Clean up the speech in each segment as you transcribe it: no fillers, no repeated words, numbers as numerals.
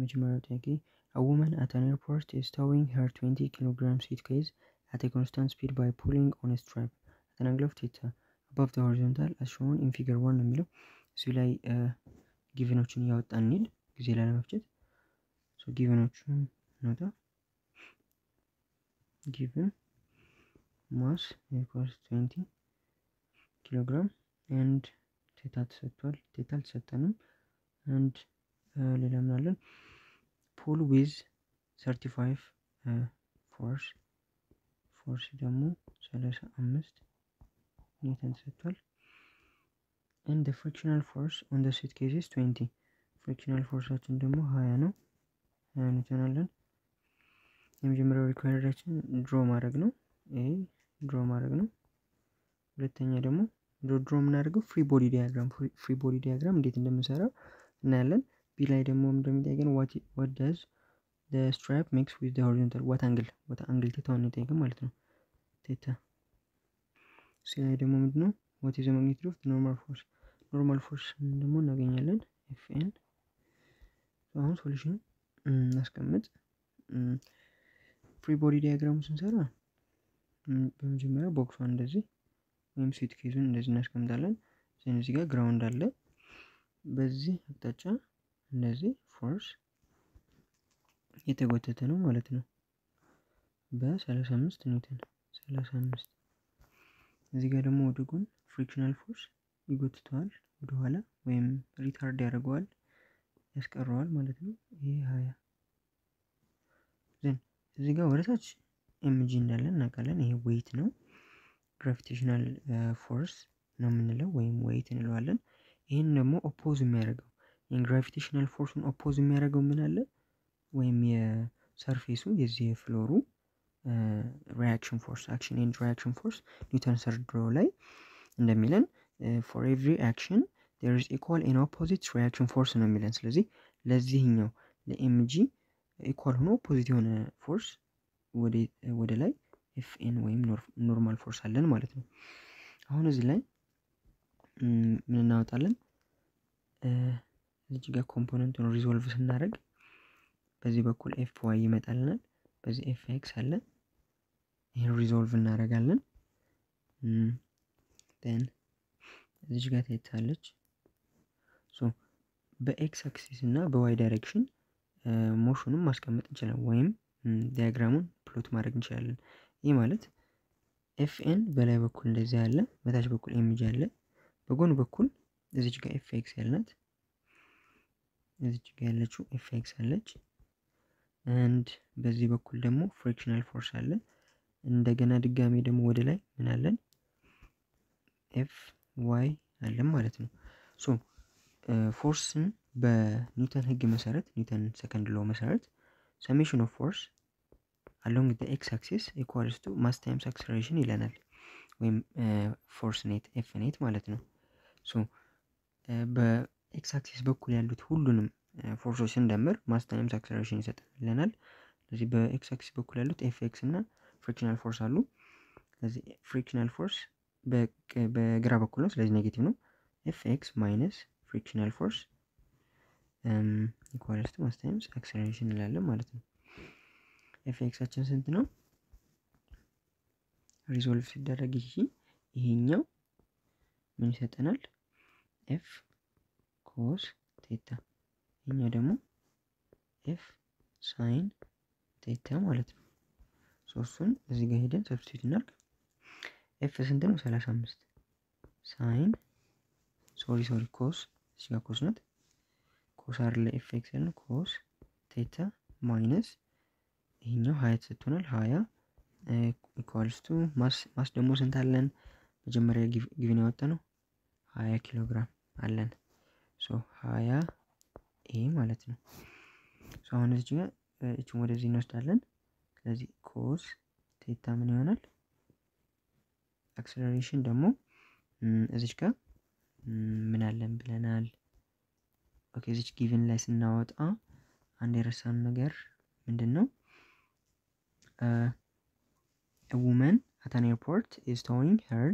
مجموعة تاكي. A woman at an airport is towing her 20-kilogram suitcase at a constant speed by pulling on a strap at an angle of theta above the horizontal as shown in figure 1 የሚለው እዚህ ላይ ጊቨኖችን እያወጣን እንሂድ ጊዜ ላለመፍጀት ሶ ጊቨኖችን እናውጣ ጊቨን ማስ equals 20 kilogram and ቴታ ተሰጥቷል ቴታ አልተሰጠንም and ሌላ ምን አለን pull with 35 force ደግሞ 35 ኒውተን ተሰጥቷል and the frictional force on the suitcase is 20 frictional force አችን ደግሞ 20 ነው ኒውተን አለን የመጀመሪያው ሪኳየርዳችን ድሮ ማድረግ ነው ኤ ድሮ ማድረግ ነው ሁለተኛ ደግሞ ድሮ ምናደርገው ፍሪ ቦዲ ዲያግራም እንዴት እንደምንሰራው እናያለን ቢ ላይ ደግሞ እንደምንጠይቀን what does the strap makes with the horizontal what angle ቴታውን እንጠይቀን ማለት ነው ቴታ ሲ ላይ ደግሞ ምንድነው what is the magnitude of the normal force ደግሞ እናገኛለን fn አሁን ሶሉሽን እናስቀምጥ ፍሪ ቦዲ ዲያግራም ስንሰራ በመጀመሪያ ቦክሷን እንደዚህ ወይም ሲት ኬዙን እንደዚህ እናስቀምጣለን ስለዚህ ጋር ግራውንድ አለ በዚህ አቅጣጫ እንደዚህ ፎርስ የተጎተተ ነው ማለት ነው በ35 ኒውተን 35 እዚህ ጋር ደግሞ ወደጎን ፍሪክሽናል ፎርስ ይጎትተዋል ወደ ኋላ ወይም ሪታርድ ያደርገዋል ያስቀረዋል ማለት ነው ይሄ 20 ዘን እዚህ ጋር ወደታች ኤምጂ እንዳለን እናውቃለን ይሄ ዌይት ነው gravitational force ነው ምንለው ወይም weight እንለዋለን ይሄን ደግሞ ኦፖዝ የሚያደርገው የግራቪቴሽናል ፎርስን ኦፖዝ የሚያደርገው ምን አለ ወይም የሰርፌሱ የዚህ ፍሎሩ reaction force action and reaction force ኒውተንስ ሰርድ ሮ ላይ እንደሚለን for every action there is equal and opposite reaction force ነው የሚለን ስለዚህ ለዚህኛው ለmg equal ሆኖ ኦፖዚት የሆነ ፎርስ ወደ ላይ fn ወይም ኖርማል ፎርስ አለን ማለት ነው አሁን እዚህ ላይ ምን እናወጣለን እዚህ ጋር ኮምፖነንቱን ሪዞልቭ ስናደርግ በዚህ በኩል fy ይመጣልናል በዚህ fx አለ ይሄን ሪዞልቭ እናደርጋለን then እዚህ ጋር ታይታለች so በx axis እና በy ዳይሬክሽን ሞሽኑን ማስቀመጥ እንችላለን ወይም ዲያግራሙን ፕሎት ማድረግ እንችላለን ይሄ ማለት fn በላይ በኩል እንደዚህ አለ በታች በኩል mg አለ በጎን በኩል እዚህ ጋር fx ያልናት እዚህ ጋር ያለችው fx አለች and በዚህ በኩል ደግሞ frictional force አለ እንደገና ድጋሚ ደግሞ ወደ ላይ ምን አለን fy አለ ማለት ነው ሶ ፎርስን በኒውተን ህግ መሰረት ኒውተን ሰከንድ ሎ መሰረት summation of force along the x axis equals to mass times acceleration ይለናል ወይም force net f net ማለት ነው ሶ በx axis በኩል ያሉት ሁሉንም ፎርሶች እንደምር mass times acceleration ይሰጥልናል ስለዚህ በx axis በኩል ያሉት fx እና frictional force አሉ ስለዚህ frictional force በግራ በኩል ነው ስለዚህ ኔጌቲቭ ነው fx - frictional force equals to mass times acceleration እንላለን ማለት ነው fx አችን ስንት ነው ሪዞልቭ ሲደረግ ይሄኛው ምን ይሰጠናል f cos ቴታ ይሄኛው ደግሞ f sin ቴታ ማለት ነው ሶስቱን እዚህ ጋር ሄደን ሰብስቲትዩት እናድርግ f ስንት ነው 35 sin ሶሪ cos እዚህ ጋር cos ናት cos r ለfx ነው cos ቴታ ማይነስ ይሄኛው 20 ተሰጥቷል 20 equals to ማስ ደግሞ ስንት አለን መጀመሪያ ጊቭን ያወጣነው 20 ኪሎ ግራም አለን ሶ 20 ኤ ማለት ነው ሶ አሁን እዚህ ጋር እቺ ወደዚህ እንወስዳለን ስለዚህ cos ቴታ ምን ይሆናል አክሰለሬሽን ደግሞ እዚህ ጋር ምን አለን ብለናል ኦኬ እዚህ ጊቭን ላይ ስናወጣ አንድ የረሳን ነገር ምንድነው a woman at an airport is towing her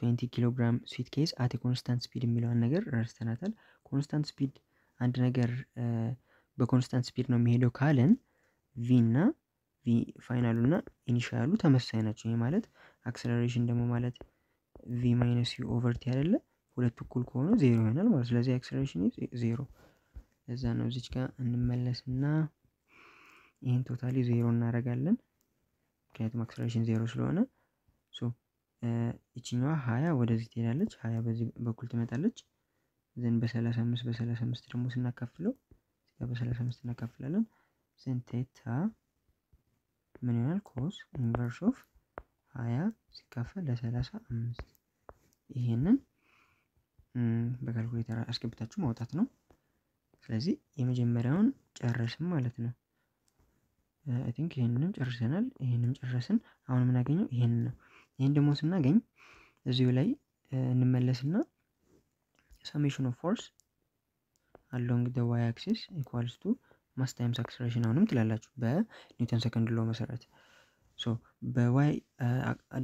20 kilogram suitcase at a constant speed የሚለውን ነገር ረስተናታል constant speed አንድ ነገር በኮንስታንት ስፒድ ነው የሚሄደው ካለን v እና v ፋይናሉ እና ኢኒሺያሉ ተመሳሳይ ናቸው። ይሄ ማለት አክሰለሬሽን ደግሞ ማለት v - u ኦቨር t አይደለ ሁለት እኩል ከሆነ 0 ይሆናል ማለት ስለዚህ አክሰለሬሽን is 0 ለዛ ነው እዚች ጋር እንመለስና ይሄን ቶታሊ 0 እናደርጋለን ምክንያቱም አክሰለሬሽን 0 ስለሆነ ሶ እቺኛዋ 20 ወደዚህ ትሄዳለች 20 በዚህ በኩል ትመጣለች ዘን በ35 በ35 ደግሞ ስናካፍለው በ35 እናካፍላለን ዘን ቴታ ምን ይሆናል ኮስ ኢንቨርስ ኦፍ 20 ሲካፈል ለ35 ይሄንን በካልኩሌተር አስገብታችሁ ማውጣት ነው ስለዚህ የመጀመሪያውን ጨረስን ማለት ነው I think ይሄንንም ጨርሰናል ይሄንንም ጨረስን አሁን ምን አገኘው ይሄንን ነው ይሄን ደግሞ ስናገኝ እዚሁ ላይ እንመለስና summation of force along the y axis equals to mass times acceleration አሁንም ትላላችሁ በኒውተን ሰከንድ ሎ መሰረት ሶ በy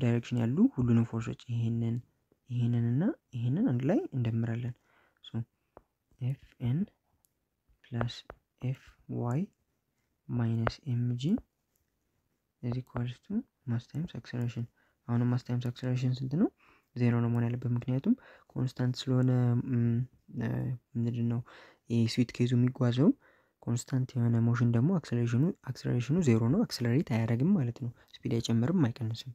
ዳይሬክሽን ያሉ ሁሉንም ፎርሶች ይሄንንና ይሄንን አንድ ላይ እንደምራለን ሶ fn plus fy minus mg is equals to mass times acceleration አሁንም mass times acceleration ስንት ነው 0 ነው ማለት ያለበት ምክንያቱም ኮንስታንት ስለሆነ ምንድነው የስዊት ኬዙ የሚጓዘው ኮንስታንት የሆነ ሞሽን ደግሞ አክሰለሬሽኑ 0 ነው አክሰለሬት አያደርግም ማለት ነው ስፒድ አይጨምርም አይቀንስም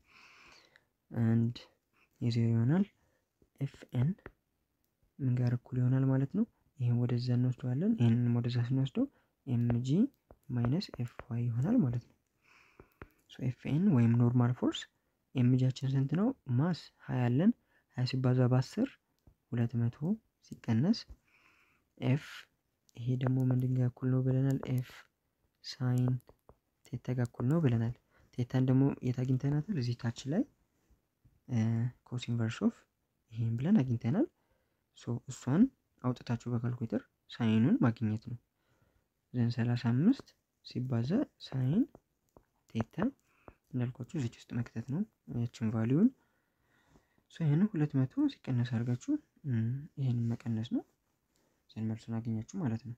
and የዜሮ ይሆናል fn ምን ጋር እኩል ይሆናል ማለት ነው ይሄን ወደዛ እንወስደዋለን ይሄንን ወደዛ ስንወስደው mg - fy ይሆናል ማለት ነው ሶ fn ወይም ኖርማል ፎርስ ኤምጂያችን ስንት ነው ማስ 20 አለን 20 ሲባዛ በ10 200 ሲቀነስ f ይሄ ደግሞ ምንድን ጋር እኩል ነው ብለናል f sin ቴታ ጋር እኩል ነው ብለናል ቴታን ደግሞ የታግኝተናል እዚህ ታች ላይ cos inverse of ይሄን ብለን አግኝተናል ሶ እሷን አውጥታችሁ በካልኩሌተር ሳይኑን ማግኘት ነው ዘን 35 ሲባዛ ሳይን ቴታ እንዳልኳችሁ እዚህ ውስጥ መክተት ነው እቺን ቫልዩን ሶ ይሄን 200 ሲቀነስ አርጋችሁ ይሄን መቀነስ ነው ዘን መልሱን አገኛችሁ ማለት ነው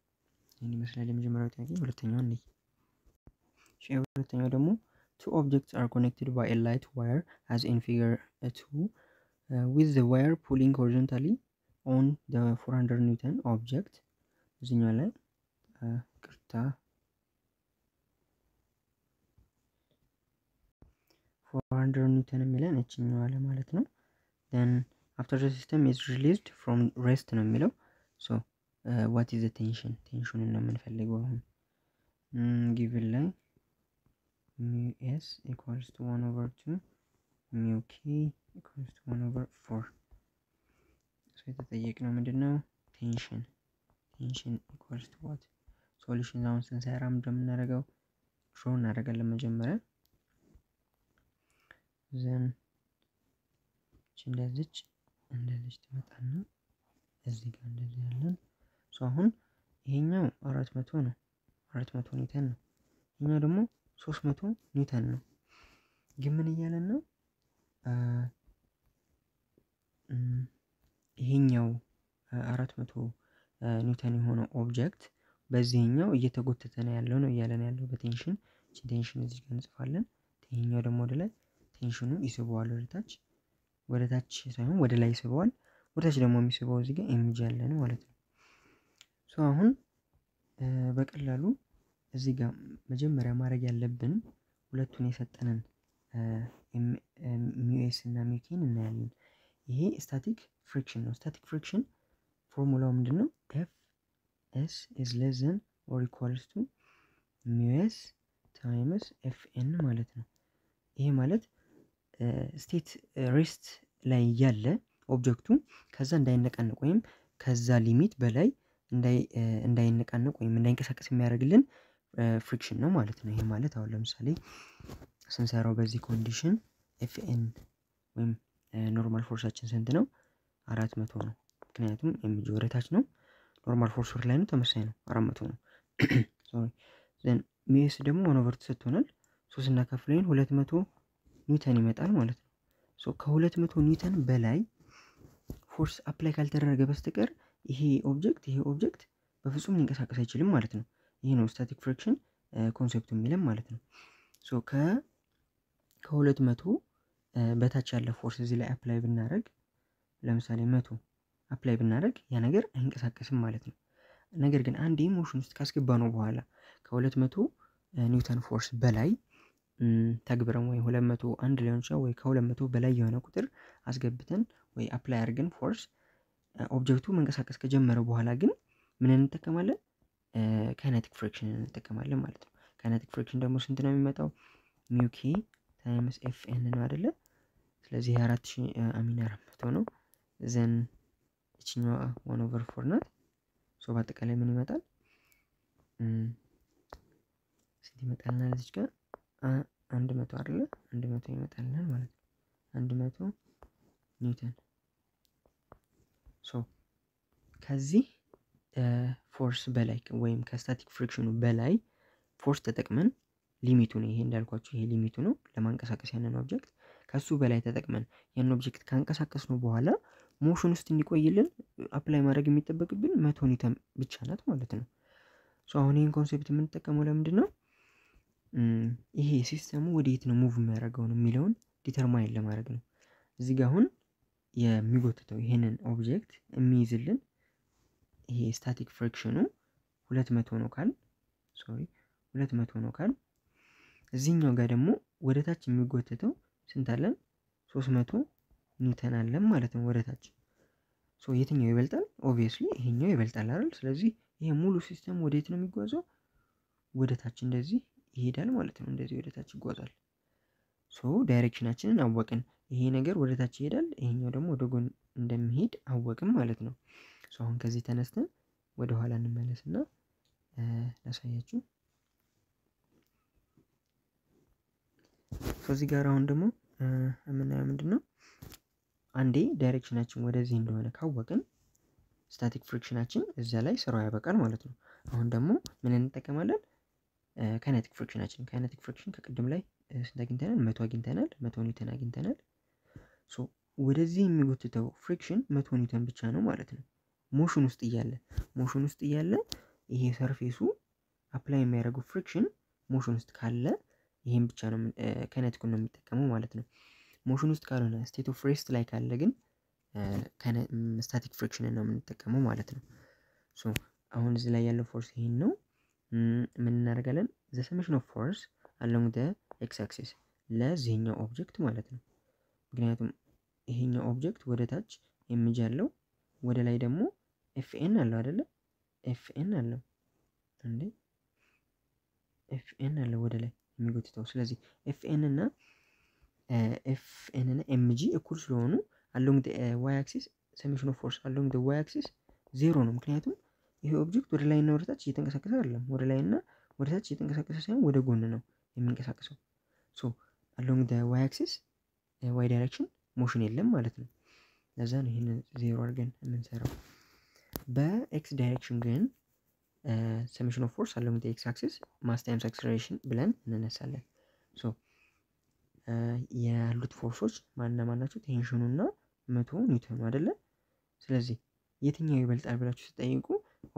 ይሄን ይመስላል የመጀመሪያው ጥያቄ ሁለተኛው ነው እሺ ሁለተኛው ደግሞ two objects are connected by a light wire as in figure 2 with the wire pulling horizontally on the 400 newton object እዚህኛው ላይ ቅርታ 400 newton የሚለን እቺኛው አለ ማለት ነው then after the system is released from rest ነው የሚለው so what is the tension tension እና የምንፈልገው አሁን given ላይ mu s equals to 1/2 mu k equals to 1/4 so የተጠየቅነው ምንድነው tension tension equals to what solution አሁን ስንሰራ እንደምናደርገው draw እናደርጋለን መጀመሪያ ዘን እንደዚህ ተመጣጣና እዚህ ጋር እንደዚህ ያለን ሶ አሁን ይሄኛው 400 ነው 400 ኒውተን ነው ይሄኛው ደግሞ 300 ኒውተን ነው ግን ምን ይያለን ነው ይሄኛው 400 ኒውተን የሆነው ኦብጀክት በዚህኛው እየተጎተተ ነው ያለው ነው ይያለን ያለው በቴንሽን ቴንሽን እዚህ ጋር እንጽፋለን ይሄኛው ደግሞ ወደ ላይ ቴንሽኑ ይስበዋል ወደታች ሳይሆን ወደ ላይ ይስበዋል ወደታች ደግሞ የሚስበው እዚህ ጋር ኤምጂ አለ ነው ማለት ነው ሶ አሁን በቀላሉ እዚህ ጋር መጀመሪያ ማድረግ ያለብን ሁለቱን የሰጠነን ኤምኤስ እና ሚኪን እናያለን ይሄ ስታቲክ ፍሪክሽን ነው ስታቲክ ፍሪክሽን ፎርሙላው ምንድነው ኤፍ ኤስ ኢዝ ሌስ ዘን ኦር ኢኳልስ ቱ ሚኤስ ታይምስ ኤፍኤን ማለት ነው ይሄ ማለት ስቴት ሬስት ላይ ያለ ኦብጀክቱ ከዛ እንዳይነቃነቅ ወይም ከዛ ሊሚት በላይ እንዳይነቃነቅ ወይም እንዳይንቀሳቀስ የሚያደርግልን ፍሪክሽን ነው ማለት ነው ይሄ ማለት አሁን ለምሳሌ ስንሰራው በዚህ ኮንዲሽን fn ወይም ኖርማል ፎርሳችን ስንት ነው 400 ነው ምክንያቱም ኤምጂ ወደታች ነው ኖርማል ፎርስ ላይ ነው ተመሳሳይ ነው 400 ነው ሶሪ ዘን ሚስ ደግሞ 1/2 ሰጥቶናል ሶ ስናካፍለን 200 ኒውተን ይመጣል ማለት ነው ሶ ከ200 ኒውተን በላይ ፎርስ አፕላይ ካልተደረገ በስተቀር ይሄ ኦብጀክት በፍጹም ሊንቀሳቀስ አይችልም ማለት ነው ይሄ ነው static friction ኮንሰፕቱ የሚለም ማለት ነው ሶ ከ200 በታች ያለ ፎርስ እዚ ላይ አፕላይ ብናረግ ለምሳሌ 100 አፕላይ ብናረግ ያ ነገር አይንቀሳቀስም ማለት ነው ነገር ግን አንድ ኢሞሽን ውስጥ ካስገባ ነው በኋላ ከ200 ኒውተን ፎርስ በላይ ተግብረን ወይ 201 ሊሆን ይችላል ወይ ከ200 በላይ የሆነ ቁጥር አስገብተን ወይ አፕላይ አርገን ፎርስ ኦብጀክቱ መንቀሳቀስ ከጀመረ በኋላ ግን ምን እንተከማለን ካይኔቲክ ፍሪክሽን እንተከማለን ማለት ነው ካይኔቲክ ፍሪክሽን ደግሞ ስንት ነው የሚመጣው mu k times fn ነው አይደለ ስለዚህ 4000 አሚና ረምቶ ነው ዘን እቺኛው 1/4 ናት ሶ በአጠቃላይ ምን ይመጣል ስንት ይመጣልናል እዚህ ጋር 100 አይደለ 100 ይመጣልናል ማለት ነው 100 ኒውተን ሶ ከዚህ ፎርስ በላይ ወይም ከስታቲክ ፍሪክሽኑ በላይ ፎርስ ተጠቅመን ሊሚቱን ይሄ እንዳልኳችሁ ይሄ ሊሚቱ ነው ለማንቀሳቀስ ያንን ኦብጀክት ከሱ በላይ ተጠቅመን ያንን ኦብጀክት ካንቀሳቀስነው በኋላ ሞሽን ውስጥ እንዲቆይልን አፕላይ ማድረግ የሚጠበቅብን 100 ኒውተን ብቻ ናት ማለት ነው ሶ አሁን ይሄን ኮንሰፕት ምን ተጠቀመው ለምንድን ነው ይሄ ሲስተሙ ወዴት ነው ሙቭ የሚያደርገው ነው የሚለውን ዲተርማይን ለማድረግ ነው እዚህ ጋር አሁን የሚጎትተው ይሄንን ኦብጀክት የሚይዝልን ይሄ ስታቲክ ፍሪክሽኑ 200 ነው ካል ሶሪ 200 ነው ካል እዚህኛው ጋር ደግሞ ወደታች የሚጎተተው ስንት አለን 300 ኒውተን አለን ማለት ነው ወደታች ሶ የትኛው ይበልጣል ኦብቪየስሊ ይሄኛው ይበልጣል አይደል ስለዚህ ይሄ ሙሉ ሲስተም ወዴት ነው የሚጓዘው ወደታች እንደዚህ ይሄዳል ማለት ነው እንደዚህ ወደታች ይጓዛል ሶ ዳይሬክሽናችንን አወቅን ይሄ ነገር ወደታች ይሄዳል ይሄኛው ደግሞ ወደ ጎን እንደሚሄድ አወቅም ማለት ነው ሶ አሁን ከዚህ ተነስተን ወደ ኋላ እንመለስና ላሳያችሁ ከዚህ ጋር አሁን ደግሞ አመናያ ምንድነው አንዴ ዳይሬክሽናችን ወደዚህ እንደሆነ ካወቅን ስታቲክ ፍሪክሽናችን እዛ ላይ ስራው ያበቃል ማለት ነው አሁን ደግሞ ምን እንጠቀማለን ካይኔቲክ ፍሪክሽናችን ካይኔቲክ ፍሪክሽን ከቀደም ላይ ስንት አግኝተናል 100 አግኝተናል 100 ኒውተን አግኝተናል ሶ ወደዚህ የሚጎትተው ፍሪክሽን 100 ኒውተን ብቻ ነው ማለት ነው ሞሽን ውስጥ እያለ ይሄ ሰርፌሱ አፕላይ የሚያደርገው ፍሪክሽን ሞሽን ውስጥ ካለ ይሄን ብቻ ነው ካይኔቲኩን ነው የሚጠቀመው ማለት ነው ሞሽን ውስጥ ካልሆነ ስቴት ኦፍ ሬስት ላይ ካለ ግን ስታቲክ ፍሪክሽን ነው የምንጠቀመው ማለት ነው ሶ አሁን እዚህ ላይ ያለው ፎርስ ይሄን ነው ምን እናደርጋለን ዘ ሰሜሽን ኦፍ ፎርስ along the x axis ለዚህኛው ኦብጀክት ማለት ነው ምክንያቱም ይሄኛው ኦብጀክት ወደታች የሚጃለው ወደ ላይ ደግሞ fn አለው አይደለ fn አለው ወደ ላይ የሚጎትተው ስለዚህ fn እና mg እኩል ስለሆኑ along the y axis summation of force along the y axis 0 ነው ምክንያቱም ይሄ ኦብጀክት ወደ ላይ እና ወደታች እየተንቀሳቀሰ አይደለም ወደ ላይ እና ወደታች እየተንቀሳቀሰ ሳይሆን ወደ ጎን ነው የሚንቀሳቀሰው ሶ along the y axis y direction ሞሽን የለም ማለት ነው ለዛ ነው ይሄን 0 አድርገን የምንሰራው በx ዳይሬክሽን ግን summation of force along the x axis mass times acceleration ብለን እንነሳለን ሶ ያሉት ፎርሶች ማናቸው ቴንሽኑ እና 100 ኒውተን አይደለ ስለዚህ የትኛው ይበልጣል ብላችሁ ስትጠይቁ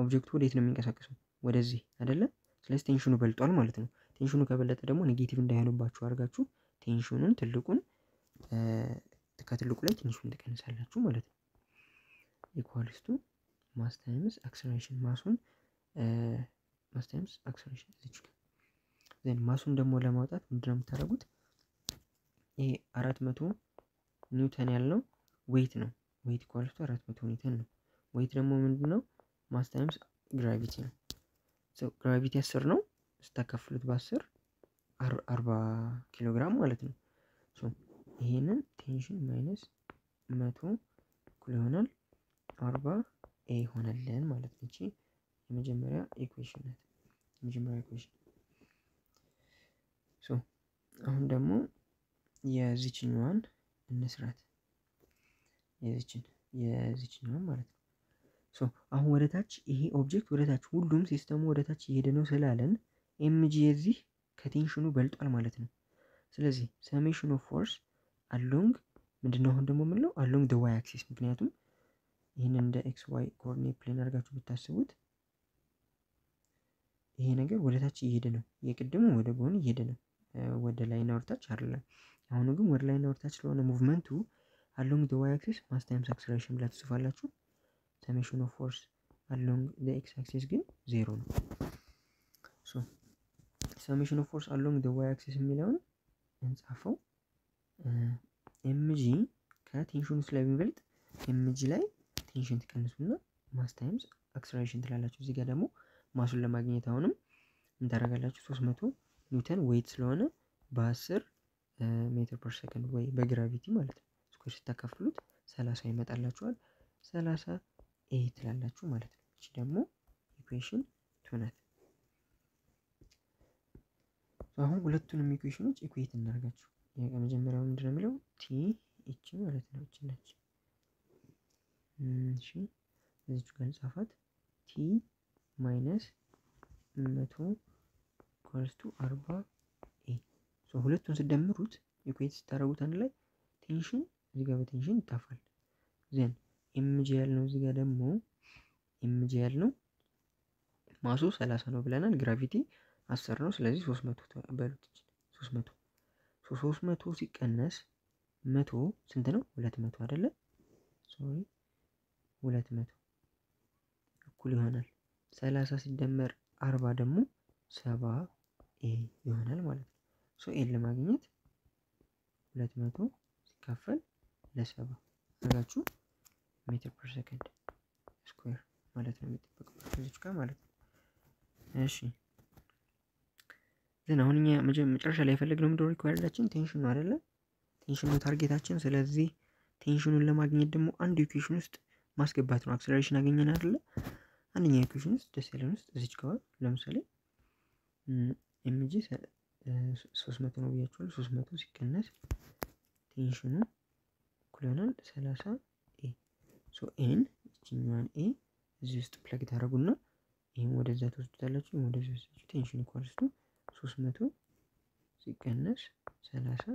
ኦብጀክቱ ወዴት ነው የሚንቀሳቀሰው ወደዚህ አይደለ ስለዚህ ቴንሽኑ በልጧል ማለት ነው ቴንሽኑ ከበለጠ ደግሞ ኔጌቲቭ እንዳይሆንባችሁ አድርጋችሁ ቴንሽኑን ትልቁን ከትልቁ ላይ ትንሹን ትቀንሳላችሁ ማለት ነው equals to mass times acceleration ማሱን mass times acceleration እዚህ ጋር then ማሱን ደግሞ ለማውጣት ምንድነው የምታደርጉት ይሄ 400 ኒውተን ያለው weight ነው weight equals to 400 ኒውተን ነው weight ደግሞ ምንድነው mass times gravity ነው so gravity 10 ነው ስታከፍሉት በ10 40 ኪሎ ግራም ማለት ነው ሶ ይሄንን ቴንሽን ማይነስ 100 እኩል ይሆናል 40 ኤ ይሆናልን ማለት ነው እቺ የመጀመሪያ ኢኩዌሽን ናት የመጀመሪያ ኢኩዌሽን ሶ አሁን ደግሞ የዚችኛዋን እንስራት የዚችኛዋን ማለት ነው ሶ አሁን ወደታች ይሄ ኦብጀክት ወደታች ሁሉም ሲስተሙ ወደታች እየሄደ ነው ስላለን ኤምጂ እዚህ ከቴንሽኑ በልጧል ማለት ነው ስለዚህ ሰሜሽን ኦፍ ፎርስ along ምንድነው አሁን ደግሞ ምንለው along the y axis ምክንያቱም ይሄን እንደ x y ኮኦርዲኔት ፕሌን አድርጋችሁ ብታስቡት ይሄ ነገር ወደ ታች እየሄደ ነው። የቀደሙ ወደ ጎን እየሄደ ነው፣ ወደ ላይና ወደ ታች አይደለም። አሁን ግን ወደ ላይና ወደ ታች ስለሆነ ሙቭመንቱ along the y axis mass times acceleration ብላ ትጽፋላችሁ። summation of force along the x axis ግን 0 ነው። so summation of force along the y axis የሚለውን እንጻፈው። mg ከቴንሽኑ ስለሚበልጥ mg ላይ ቴንሽን ትቀንሱና mass times acceleration ትላላችሁ። እዚህ ጋር ደግሞ ማሱን ለማግኘት አሁንም እንታረጋላችሁ 300 ኒውተን ዌይት ስለሆነ በ10 ሜትር ፐር ሰከንድ ወይ በግራቪቲ ማለት ነው ስኩዌር ስታካፍሉት 30 ይመጣላችኋል። 30 ኤ ትላላችሁ ማለት ነው። እቺ ደግሞ ኢኩዌሽን 2 ናት። አሁን ሁለቱንም ኢኩዌሽኖች ኢኩዌት እናደርጋችሁ። የመጀመሪያው ምንድነው የሚለው ቲ እቺ ማለት ነው እቺ ነች። እሺ እዚህ ጋር ጻፋት ቲ ማይነስ 100 ኢኳልስ ቱ 40 ኤ። ሶ ሁለቱን ስደምሩት ኢኩዌት ስታደርጉት አንድ ላይ ቴንሽን እዚህ ጋር በቴንሽን ይጣፋል። ዘን ኤምጂ ያልነው እዚህ ጋር ደግሞ ኤምጂ ያልነው ማሱ 30 ነው ብለናል፣ ግራቪቲ 10 ነው። ስለዚህ 300 ተባሉት። 300 ሶ 300 ሲቀነስ 100 ስንት ነው? 200 አይደለ? ሶሪ 200 እኩል ይሆናል 30 ሲደመር 40 ደግሞ 70 ኤ ይሆናል ማለት ነው። ሶ ኤ ለማግኘት 200 ሲካፈል ለ70 አላችሁ ሜትር ፐር ሰከንድ ስኩዌር ማለት ነው የሚጠበቅበት እዚህ ጋር ማለት ነው። እሺ ዘን አሁን እኛ መጨረሻ ላይ የፈለግነው ምንድነው? ሪኳየርዳችን ቴንሽኑ አይደለ? ቴንሽኑ ታርጌታችን። ስለዚህ ቴንሽኑን ለማግኘት ደግሞ አንድ ኢኩዌሽን ውስጥ ማስገባት ነው። አክሰለሬሽን አገኘን አይደለ? አንደኛ ኢኩዌሽን ውስጥ ደስ ያለን ውስጥ እዚህ ጋር ለምሳሌ ኤምጂ 300 ነው ብያችኋል። 300 ሲቀነስ ቴንሽኑ እኩል ይሆናል 30 ኤ። ሶ ኤን እቺኛዋን ኤ እዚህ ውስጥ ፕለግ ታደርጉና ይሄን ወደዛ ትወስዱታላችሁ፣ ወደዛ ትወስዱት። ቴንሽን ኢኳልስ ቱ 300 ሲቀነስ 30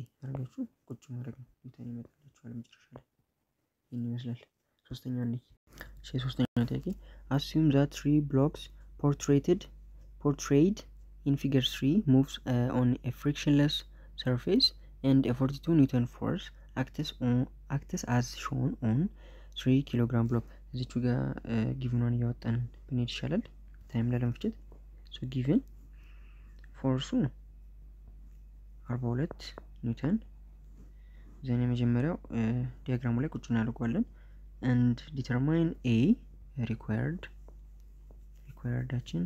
ኤ አድርጋችሁ ቁጭ ማድረግ ነው። እንትን ይመጣላችኋል መጨረሻ ላይ ይሄን ይመስላል። ሶስተኛው እንዴ እሺ ሶስተኛው ጥያቄ assume that three blocks portrayed in figure 3 moves on a frictionless surface and a 42 Newton force acts as shown on 3 kilogram block. This is given on yacht and beneath shalled time ladam fitted. So given force 42 Newton. Then measure diagram ላይ ቁጭ እናደርጋለን and determine a required action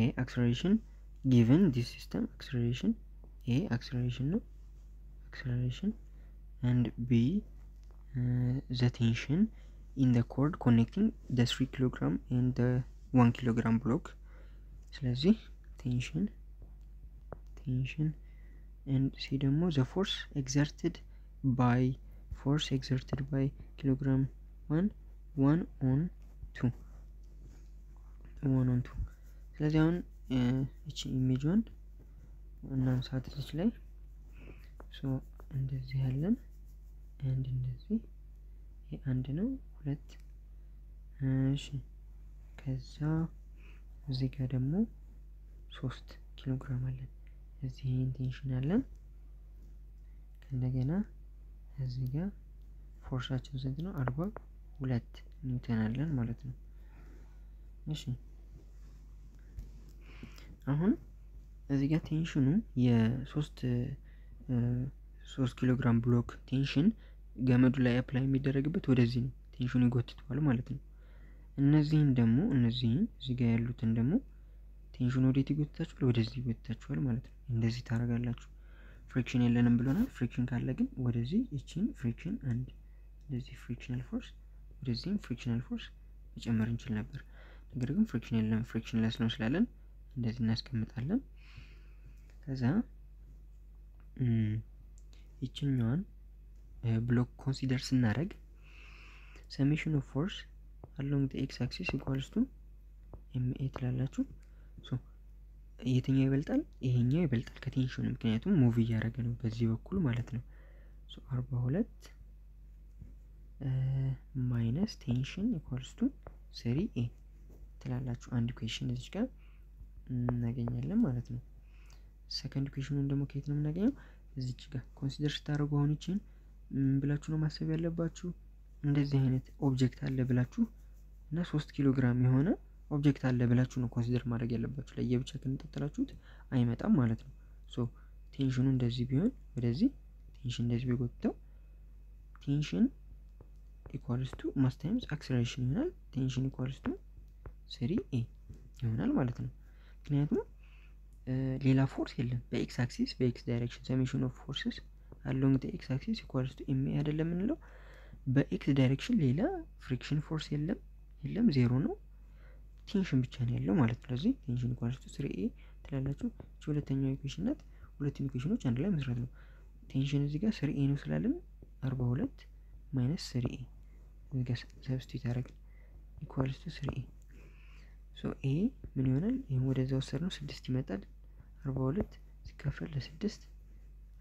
a acceleration given this system acceleration a acceleration ነው acceleration and b the tension in the cord connecting the 3 kilogram and the 1 kilogram block. So tension and c demo the force exerted by kilogram 1 on 2 So down each image one now satellite so እንደዚህ ያለን አንድ እንደዚህ ይሄ አንድ ነው ሁለት። እሺ ከዛ እዚህ ጋር ደግሞ 3 ኪሎ ግራም አለን። እዚህ ኢንቴንሽን አለን። እንደገና እዚህ ጋር ፎርሳችን ስንት ነው? 42 ኒውተን አለን ማለት ነው። እሺ አሁን እዚህ ጋር ቴንሽኑ የ3 ኪሎ ግራም ብሎክ ቴንሽን ገመዱ ላይ አፕላይ የሚደረግበት ወደዚህ ነው። ቴንሽኑ ይጎትቷል ማለት ነው። እነዚህን እዚህ ጋር ያሉትን ደግሞ ቴንሽኑ ወዴት ይጎትታችኋል? ወደዚህ ይጎትታችኋል ማለት ነው። እንደዚህ ታረጋላችሁ። ፍሪክሽን የለንም ብሎናል። ፍሪክሽን ካለ ግን ወደዚህ እቺን ፍሪክሽን አንድ እንደዚህ ፍሪክሽናል ፎርስ ወደዚህ ፍሪክሽናል ፎርስ መጨመር እንችል ነበር። ነገር ግን ፍሪክሽን የለንም ፍሪክሽንለስ ነው ስላለን እንደዚህ እናስቀምጣለን። ከዛ ይችኛዋን ብሎክ ኮንሲደር ስናደርግ ሰሜሽን ኦፍ ፎርስ along the x axis equals to ma ትላላችሁ። ሶ የትኛው ይበልጣል? ይሄኛው ይበልጣል ከቴንሽኑ፣ ምክንያቱም ሙቭ እያደረገ ነው በዚህ በኩል ማለት ነው። ሶ 42 minus tension equals to 3a ትላላችሁ። አንድ ኢኩዌሽን እዚህ ጋር نگیم. سکند کویشون دم کیت نم نگیم. زیچگا. کنسیدر شتارو گونی چین. بلاشونو مسافر لباسو. اند ذهنت. object هال لباسو. نه 3 کیلوگرامی هونه. object هال لباسونو کنسیدر مارگل لباسو. لیه بچه کنید تراشود. ایمت آم مالاتنو. so tensionون دزی بیان. برزی. tension دزی بگوییم. tension equals to mass times acceleration هونه. tension equals to سری A. هونه مالاتنو. کنیاتمو. ليلا force يلا بx axis بx direction summation of forces along the x axis equals to m هذا اللي منلو بx direction ليلا friction force يلا زيرو نو tension بتشان يلا مالت لازم tension equals to 3a تلالاتو شو ولا تاني equationات ولا تاني equationات كان لا مزرادلو tension زيجا 3a نوصلالم 4 minus 3a زيجا substitute هارك equals to 3a so a مليونال هو ده زوصلنا 6 متر 4 تكافل لسدست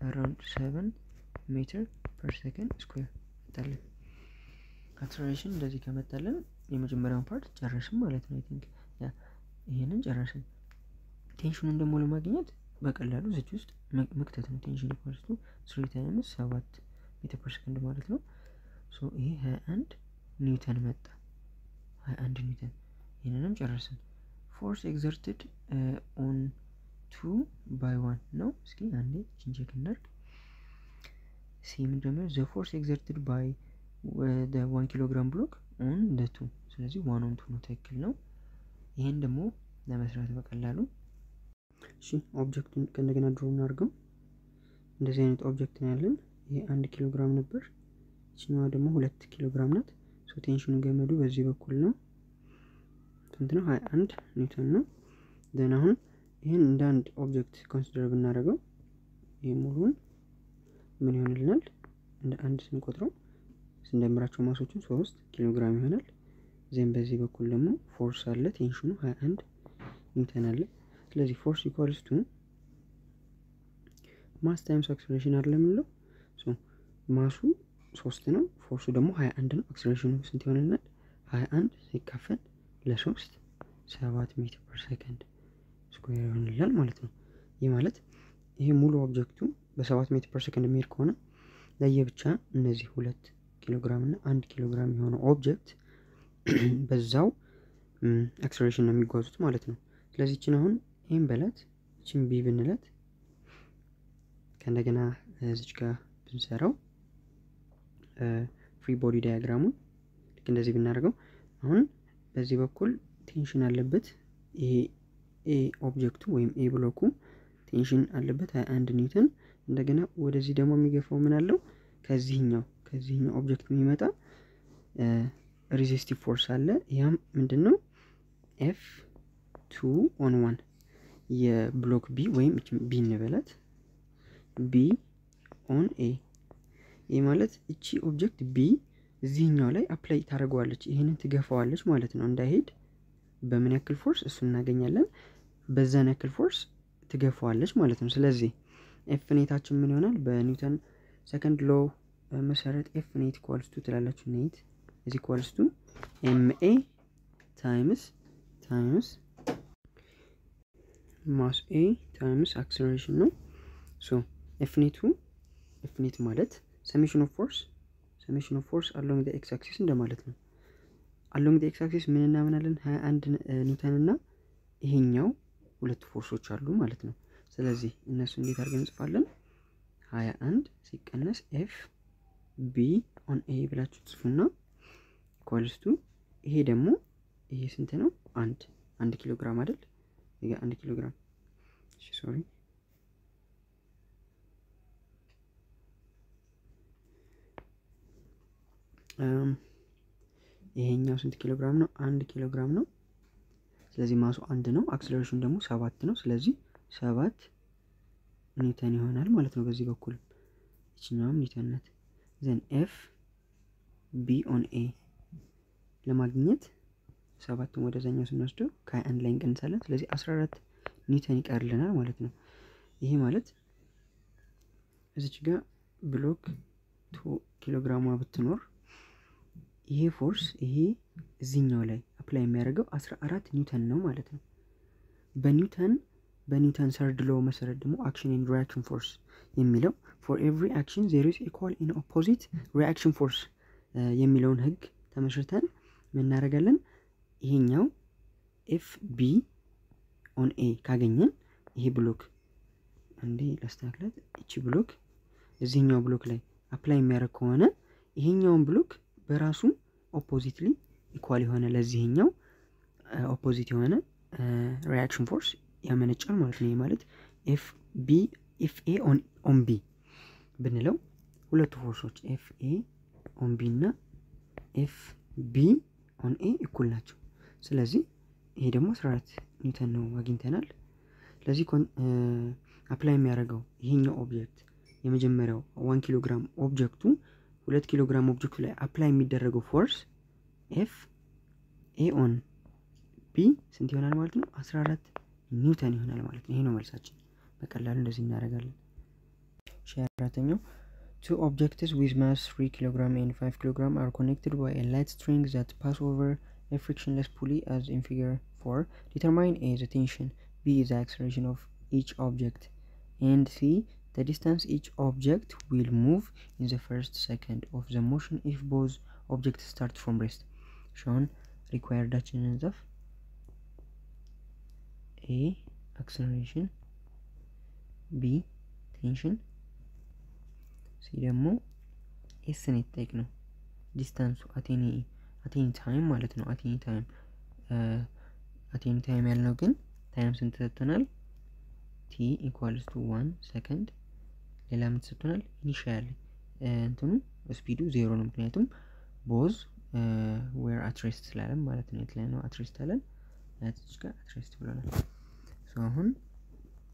around 7 meter per second square تالي acceleration لذي كما تالي يمجم براون part جرشن مالتنا I think yeah هنا جرشن tension عند مولو ماجنات باك اللالو زي جوست مكتتن tension equals to 3 times 7 meter per second مالتنا so ايه ها and newton ماتا ها and newton هنا جرشن force exerted on 2 by 1 no اسكي عندي تشنجك النرد سي من دمه the force exerted by the 1 kilogram block on the 2 سلازي 1 on 2 نو تاكل نو يهن دمو لمسرات بقلالو شي object كندقنا درو نارقم ده زينت object نعلم هي 1 kilogram نبر شنو دمو 2 kilogram نات so tension نقامدو بزي بكل نو فانتنو هاي 1 نيوتن نو then هون هنا عند object consider بنارجو يمولون من هنا لنا عند سنقطرو سندمراتشو ما سوتشون 3 كيلوغرام هنا زين بزي بكل ما force على tension هاي عند نيوتن لذي force equals to mass times acceleration على منلو so ماسو 3 نو force دمو هاي عندنا acceleration سنتي هنا هاي عند سيكافن ل3 7 متر per second سكوير هنلال مالتنا يه مالت يه مولو objectو بسبعة متر per second مير كونا دا يه بتشان نزيه ولد كيلوغرامنا عند كيلوغرام يهونا object بزاو acceleration نمي قوزوت مالتنا لازي تشينا هون اين بلد تشين بي بنلد كان دا جنا زيجكا بنسارو free body diagramون لكن دا زي بنارغو هون بزي بكل tension اللبت يه A object ويم A بلوكو tension اللبتها and نيوتن عندنا ودزي دمو ميجفو منالو كازينيو object ميمتا resistive force على يام مندنو F2 on 1 يه بلوك B ويم B نبلت B on A يه مالت اتشي object B زينيو لاي apply تارقو عالج هنا تجفو عالج مالتن عند هيد بمناكل force السنة جنيلا بزانا كل فورس تجافوا علش مالتهم سلازي F نيتاتش مليونال بنيوتن second law مسارة F نيت equals to تلالاتش نيت is equals to MA times mass A times acceleration no so F نيت two F نيت مالت summation of force along the x-axis ده مالتنا along the x-axis مننا منالن ها عند نيوتننا هينيو ሁለት ፎርሶች አሉ ማለት ነው ስለዚህ እነሱ እንዴት አድርገን ጽፋለን 21 ሲቀነስ f b on a ብላችሁ ጽፉና equals to ይሄ ደግሞ ይሄ ስንት ነው 1 ኪሎ ግራም አይደል ይሄ 1 ኪሎ ግራም እሺ ሶሪ ይሄኛው ስንት ኪሎ ግራም ነው 1 ኪሎ ግራም ነው ስለዚህ ማሱ 1 ነው አክሰለሬሽን ደግሞ 7 ነው ስለዚህ 7 ኒውተን ይሆናል ማለት ነው በዚህ በኩል እቺኛውም ኒውተን ናት then f b on a ለማግኘት 7 ወደዛኛው ስንወስደው ከ1 ላይ እንቀንሳለን ስለዚህ 14 ኒውተን ይቀርልናል ማለት ነው ይሄ ማለት እዚች ጋር ብሎክ 2 ኪሎግራም ብትኖር ይሄ ፎርስ ይሄ እዚህኛው ላይ አፕላይ የሚያደርገው 14 ኒውተን ነው ማለት ነው بنيوتن بنيوتن ثيرد لو مسرد دمو action and reaction force يميلو for every action there is equal and opposite reaction force يميلون هج تمشرتن من نارجلن هينيو if B on A كاجنين هي بلوك عندي لاستاكلت إيش بلوك زينيو بلوك لي apply ميركوانا هينيو بلوك براسو oppositely equal هنا لزينيو opposite هنا reaction force يعمل إيش المالتني مالت if B if A on B بنلو ولا تفرشوش if A on B نا if B on A يكون لاتو سلازي هيدا مسرات نيوتنو واجين تنال لازي كون أبلاي ميراجو هينيو أوبجكت يمجن مراو 1 كيلوغرام أوبجكتو 2 كيلوغرام أوبجكتو لا أبلاي ميدرجو فورس إف A on B سنتي هنا المالتنو 14 نيوتن هنا المالتنو هينو مالساتش بكالالو لازي نارجال شاراتنيو Two objects with mass 3 kg and 5 kg are connected by a light string that pass over a frictionless pulley as in figure 4. Determine A, the tension, B, the acceleration of each object, and C, the distance each object will move in the first second of the motion if both objects start from rest. Shown required actions of A, acceleration, B, tension, سيدمو السنة تكنو distance أتيني أتيني time مالتنا أتيني time أتيني time يالنوكن time سنتتنال t equals to 1 second للا متستنال initially انتنو speedu 0 نمتنياتم both were at rest لالم مالتنا يتلانو at rest لالم لا تتشكى at rest بلونا so هون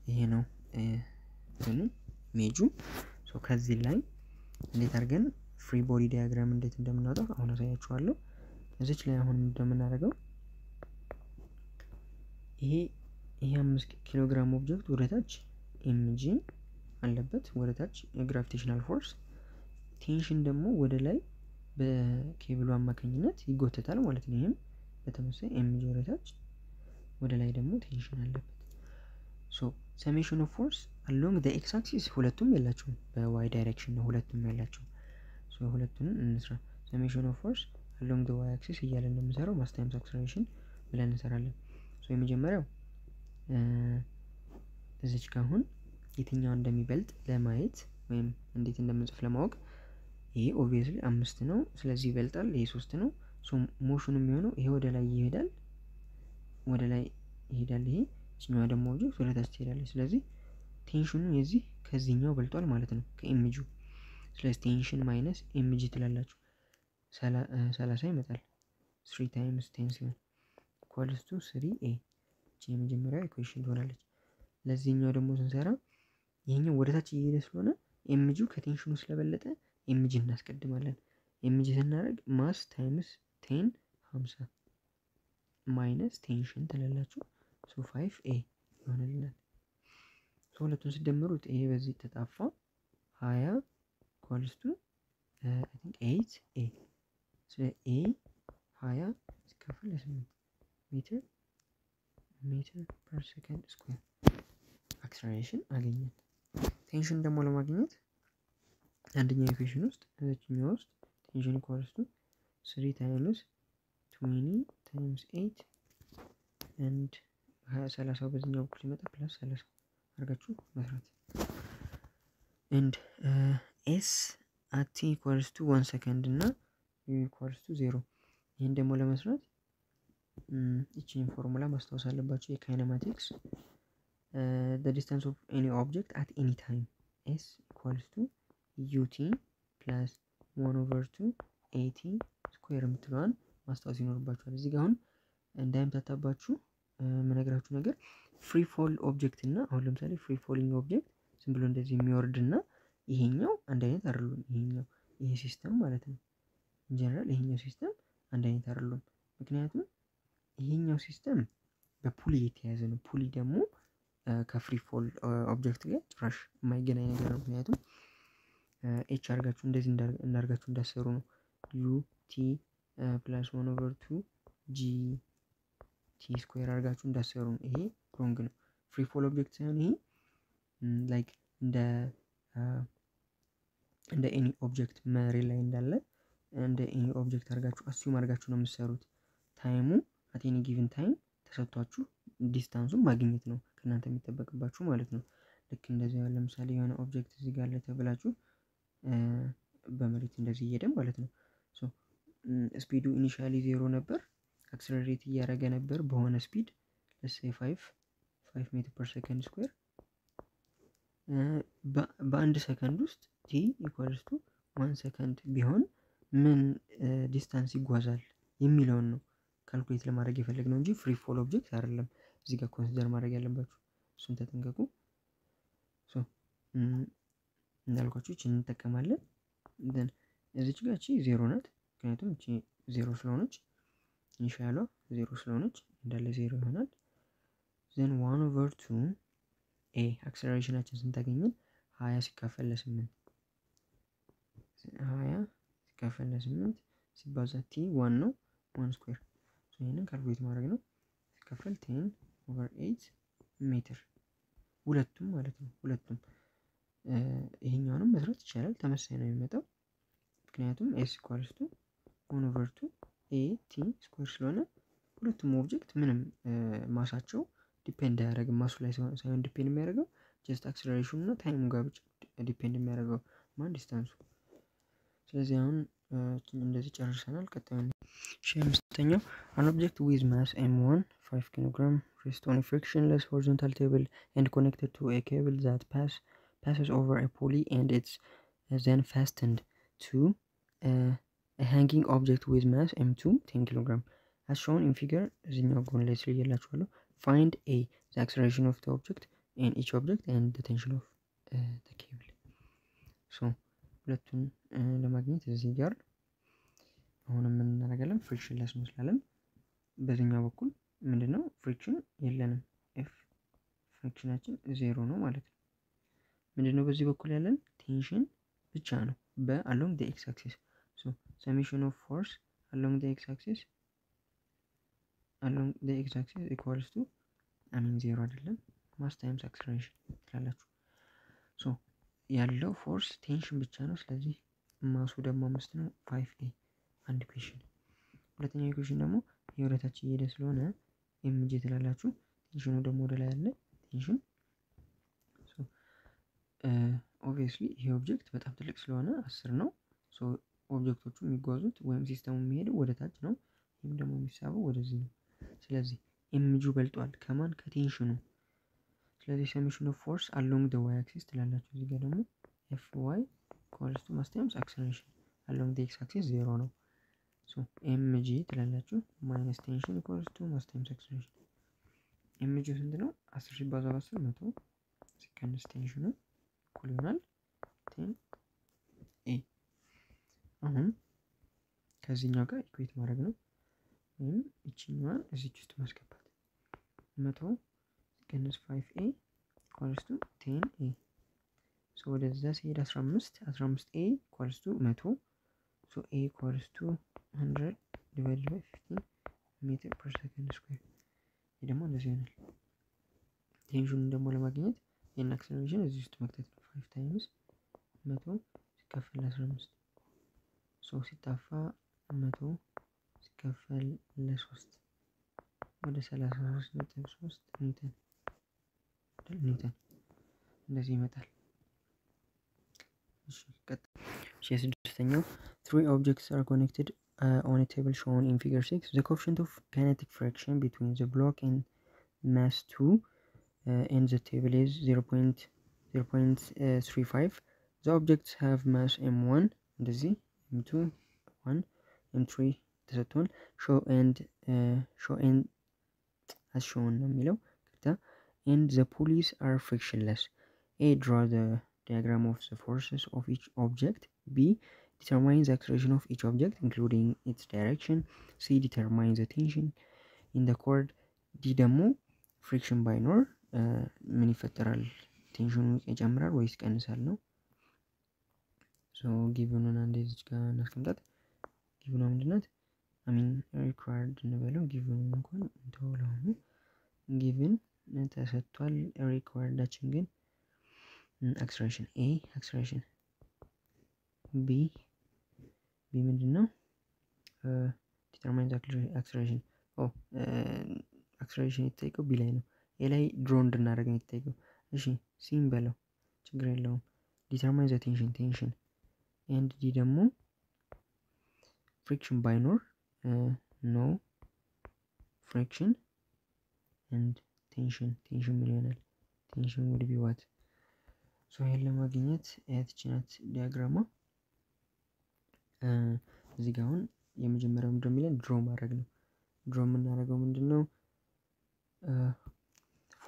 هنا تنو ميجو So كذي line اللي ترجن free body diagram اللي تندمنا هذا هون زي أشوالو إذا شلون هون تندمنا رجوا هي 5 كيلوغرام object ورتاج imaging على بيت ورتاج gravitational force tension دمو ودلاي بكيبل وام مكانينات يقوت تالو ولا تنيهم بتمسه image ورتاج ودلاي دمو tension على بيت so summation of force along the x-axis هولتهم يلاچو ب y direction هولتهم يلاچو so هولتهم نسرا summation of force along the y-axis هي لنا مسارو mass times acceleration بلا نسرالن so يمجمرو ازيش كهون يتنياو እንደሚበልጥ ለማየት ወይም እንዴት እንደምንጽፍ ለማወቅ ይሄ obviously 5 ነው ስለዚህ ይበልጣል ይሄ 3 ነው so motion የሚሆነው ይሄ ወደ ላይ ይሄዳል ይሄ ኛው ደሞ ኦብጀክት ወደ ታች ትሄዳለች ስለዚህ ቴንሽኑ የዚህ ከዚህኛው በልጧል ማለት ነው ከኢሜጁ ስለዚህ ቴንሽን ማይነስ ኢሜጅ ትላላችሁ 30 ይመጣል 3 times tension equals to 3a ይሄ መጀመሪያ ኢኩዌሽን ትሆናለች ለዚህኛው ደግሞ ስንሰራ ይሄኛው ወደ ታች እየሄደ ስለሆነ ኢሜጁ ከቴንሽኑ ስለበለጠ ኢሜጅ እናስቀድማለን ኢሜጅ ስናደርግ mass times 10 50 minus tension ትላላችሁ so 5a ይሆንልናል so ሁለቱን ሲደምሩት ይሄ በዚህ ተጣፋ 20 equals to I think 8a so a 20 ሲከፈል 8 ሜትር per second square acceleration አገኘን ቴንሽን ደግሞ ለማግኘት አንደኛው ኢኩዌሽን ውስጥ እዚህኛው ውስጥ ቴንሽን equals to 3 times 20 times 8 and 30 በዚህኛው ኩል ይመጣ ፕላስ 30 አርጋችሁ መስራት and s at t equals to 1 second እና u equals to 0 ይሄን ደግሞ ለመስራት እቺን ፎርሙላ ማስተዋወስ አለባችሁ የካይነማቲክስ the distance of any object at any time s equals to ut plus 1 over 2 at square የምትለዋን ማስተዋወስ ይኖርባችኋል እዚህ ጋር አሁን እንዳይምታታባችሁ መነግራችሁ ነገር ፍሪ ፎል ኦብጀክት እና አሁን ለምሳሌ ፍሪ ፎሊንግ ኦብጀክት ዝም ብሎ እንደዚህ የሚወርድ እና ይሄኛው አንድ አይነት አይደሉም ይሄኛው ይሄ ሲስተም ማለት ነው ጀነራል ይሄኛው ሲስተም አንድ አይነት አይደሉም ምክንያቱም ይሄኛው ሲስተም በፑሊ የተያዘ ነው ፑሊ ደግሞ ከፍሪ ፎል ኦብጀክት ጋር ጭራሽ የማይገናኝ ነገር ነው ምክንያቱም ኤች አርጋችሁ እንደዚህ እንዳርጋችሁ እንዳሰሩ ነው ዩ ቲ +1/2 ጂ t square argachu ndaserun ehe wrong no free fall object sayon ehe like and any object mari lay ndalle and any object argachu assume argachu no mserut time at any given time ተሰጥቷቹ ዲስታንሱን ማግኘት ነው ከናንተ የሚተበቅባቹ ማለት ነው ልክ እንደዚህ ያለ ለምሳሌ የሆነ ኦብጀክት እዚህ ጋር ለተብላቹ በመሬት እንደዚህ ይሄደ ማለት ነው ሶ ስፒዱ ኢኒሺያሊ 0 ነበር አክሰለሬት ያረገ ነበር በሆነ ስፒድ let's say 5 ሜትር ፐር ሰከንድ ስኩዌር በአንድ ሰከንድ ውስጥ t = 1 ሰከንድ ቢሆን ምን ዲስታንስ ይጓዛል የሚለው ነው كالكوليت لما راجع فلك نونجي free fall object هرلم زيكا consider ما راجع لما بقول سنتا تنكاكو so نالكوتشي تشين تكمله then إذا شو قاشي zero نت كناتون شيء zero سلونج إن شاء الله zero سلونج دال zero هنات then 1/2 a acceleration أشين سنتا كينين هايا سكافل لسمنت سبازة t 1 1 square هنا كالكوليت مارجنا كفل 10/8 متر ولتم هنا مسرات تشارل تمسينا يمتو مكنياتهم a square 1/2 a t square سلونا ولتم object منم ماساتشو depend هارج ماسو لاي سايون depend ميرجو just acceleration نا time غابج depend ميرجو ما distance ስለዚህ አሁን እንደዚህ ጨርሰናል ከተን ሸምስተኛው an object with mass m1 5 kg rests on a frictionless horizontal table and connected to a cable that passes over a pulley and it's then fastened to a hanging object with mass m2 10 kg as shown in figure እዚህኛው ጎን ላይ ስለያላችኋለሁ find a the acceleration of the object in each object and the tension of the cable so ሁለቱን ለማግኘት እዚህ ጋር አሁን ምን እናደርጋለን ፍሪክሽንለስ መስላለን በዚህኛው በኩል ምንድነው ፍሪክሽን የለንም ኤፍ ፍሪክሽናችን 0 ነው ማለት ነው ምንድነው በዚህ በኩል ያለን ቴንሽን ብቻ ነው በአሎንግ ዘ ኤክስ አክሲስ ሶ ሰሜሽን ኦፍ ፎርስ አሎንግ ዘ ኤክስ አክሲስ ኢኳልስ ቱ አሚን 0 አይደለም ማስ ታይምስ አክሰለሬሽን ትላላችሁ ሶ ያለው ፎርስ ቴንሽን ብቻ ነው ስለዚህ ማሱ ደግሞ 5 ነው 5a አንድ ኢኩዌሽን ሁለተኛው ኢኩዌሽን ደግሞ የወረታችን ይሄደ ስለሆነ mg ትላላችሁ ቴንሽኑ ደግሞ ወደ ላይ ያለ ቴንሽን ሶ obviously ይሄ ኦብጀክት በጣም ትልቅ ስለሆነ 10 ነው ሶ ኦብጀክቶቹ የሚጓዙት ወይም ሲስተሙ የሚሄደው ወደ ታች ነው ይሄም ደግሞ የሚሳበው ወደዚህ ነው ስለዚህ mg በልጧል ከማን ከቴንሽኑ ስለዚህ ሰሜሽን ኦፍ ፎርስ along the y axis ትላላችሁ እዚህ ጋር ደግሞ fy equals to mass times acceleration along the x axis 0 ነው so mg ትላላችሁ minus tension equals to mass times acceleration mg ስንት ነው 10 ሲባዛ በ10 100 ሲቀንስ ቴንሽኑ እኩል ይሆናል 10 a አሁን ከዚህኛው ጋር ኢኩዌት ማድረግ ነው ወይም እቺኛዋን እዚህ ውስጥ ማስገባት 100 minus 5a equals to 10a so does that say that's from 15a equals to 100 so a equals to 100 divided by 15 meter per second square ይህ ደግሞ እንደዚህ ይሆናል ቴንሽኑን ደግሞ ለማግኘት ይህን አክሰለሬሽን እዚህ ውስጥ መክተት ነው 5 times 100 ሲከፈል 15 so ሲታፋ 100 ሲከፈል ለ3 ወደ 33.3 ኒውተን ኒውተን እንደዚህ ይመጣል እሺ ቀጥታ ስድስተኛው three objects are connected on a table shown in figure 6 the coefficient of kinetic friction between the block and mass 2 and the table is 0.35 the objects have mass m1 እንደዚህ m2 1 m3 ተሰጥቷል show and as shown ነው የሚለው and the pulleys are frictionless a draw the diagram of the forces of each object b determine the acceleration of each object including its direction c determine the tension in the cord d ደግሞ friction by nor ምን ይፈጠራል ቴንሽኑ ይጨምራል ወይስ ይቀንሳል ነው so given on and this ጋር እናስቀምጣት given on ምንድነት I mean required نبلو given ممكن انتهوا لهم given تسطوال required داتشنجن acceleration A acceleration B B مدنو determine the acceleration أو acceleration يتاكو بلاينو إلهي drone درنا رقم يتاكو إشي سين بلو تقرأ لهم determine the tension and دي دمو friction binor no friction and tension مليونال tension would be what so هلا ما جنيت اتجنت diagram زي هون يمجمرة مدرميلة draw ما رجلو draw من رجلو من دنو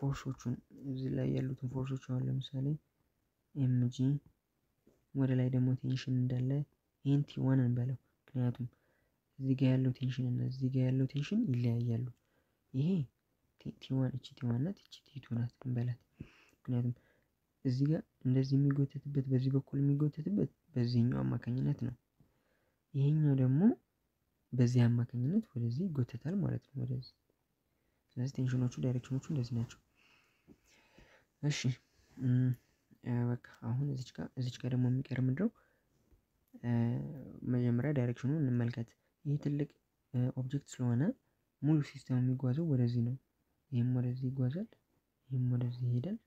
force زي لا يلو تن force هلا مثالي mg ولا لا يدمو tension دلة انتي وانا بلو كناتم زي قالو tension الناس زي قالو tension إلا يلو إيه تي وان تي وانات تي تونات بلات كناتم እዚህ ጋር እንደዚህ የሚጎተትበት በዚህ በኩል የሚጎተትበት በዚህኛው አማካኝነት ነው ይሄኛው ደግሞ በዚህ አማካኝነት ወደዚህ ይጎተታል ማለት ነው ወደዚህ ስለዚህ ቴንሽኖቹ ዳይሬክሽኖቹ እንደዚህ ናቸው እሺ በቃ አሁን እዚህ ጋር ደግሞ የሚቀር ምንድነው መጀመሪያ ዳይሬክሽኑን እንመልከት ይሄ ትልቅ ኦብጀክት ስለሆነ ሙሉ ሲስተሙ የሚጓዘው ወደዚህ ነው ይሄም ወደዚህ ይጓዛል ይሄም ወደዚህ ይሄዳል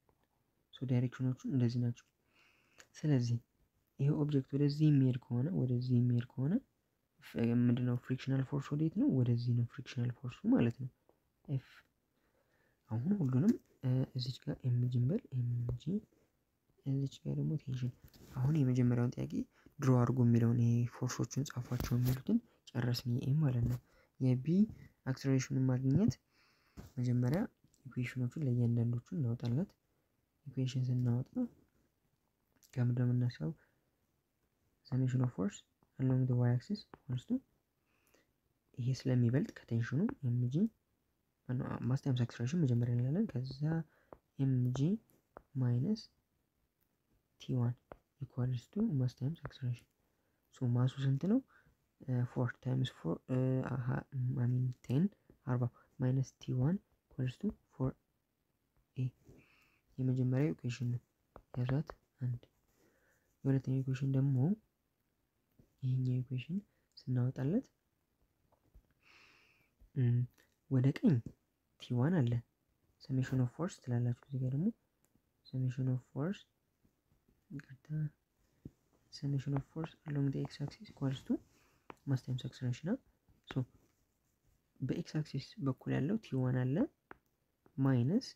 So directionዎቹ እንደዚህ ናቸው ስለዚህ ይሄ ኦብጀክት ወደዚህ ሜድ ከሆነ ወደዚህ ሜድ ከሆነ ምንድነው ፍሪክሽናል ፎርስ ወዴት ነው ወደዚህ ነው ፍሪክሽናል ፎርስ ማለት ነው ኤፍ አሁን ሁሉንም እዚህ ጋር ኤም ጅምብል ኤም ጂ እዚህ ጋር ደግሞ ቴንሽን አሁን የመጀመሪያውን ጥያቄ ድሮ አድርጎ የሚለውን ይሄ ፎርሶችን ጻፋቸው የሚሉትን ጨረስን ይሄ ማለት ነው የቢ አክሰለሬሽኑን ማግኘት መጀመሪያ ኢኩዌሽኖቹን ለእያንዳንዶቹን እናወጣለን Equations in Nauta come down myself summation of force along the y-axis equals to his lemmy belt attention mg and mass times acceleration because mg minus t1 equals to mass times acceleration so mass was until 4 times 4 I mean 10 arba minus t1 equals to 4 የመጀመሪያው ኢኩዌሽን ነው ያዛት አንድ የሁለተኛው ኢኩዌሽን ደግሞ ይሄኛው ኢኩዌሽን ስናወጣለት ወደ ቀኝ t1 አለ ሰሜሽን ኦፍ ፎርስ ትላላችሁ እዚህ ጋር ደግሞ ሰሜሽን ኦፍ ፎርስ ይቅርታ ሰሜሽን ኦፍ ፎርስ along the x axis equals to mass times acceleration so በx axis በኩል ያለው t1 አለ ማይነስ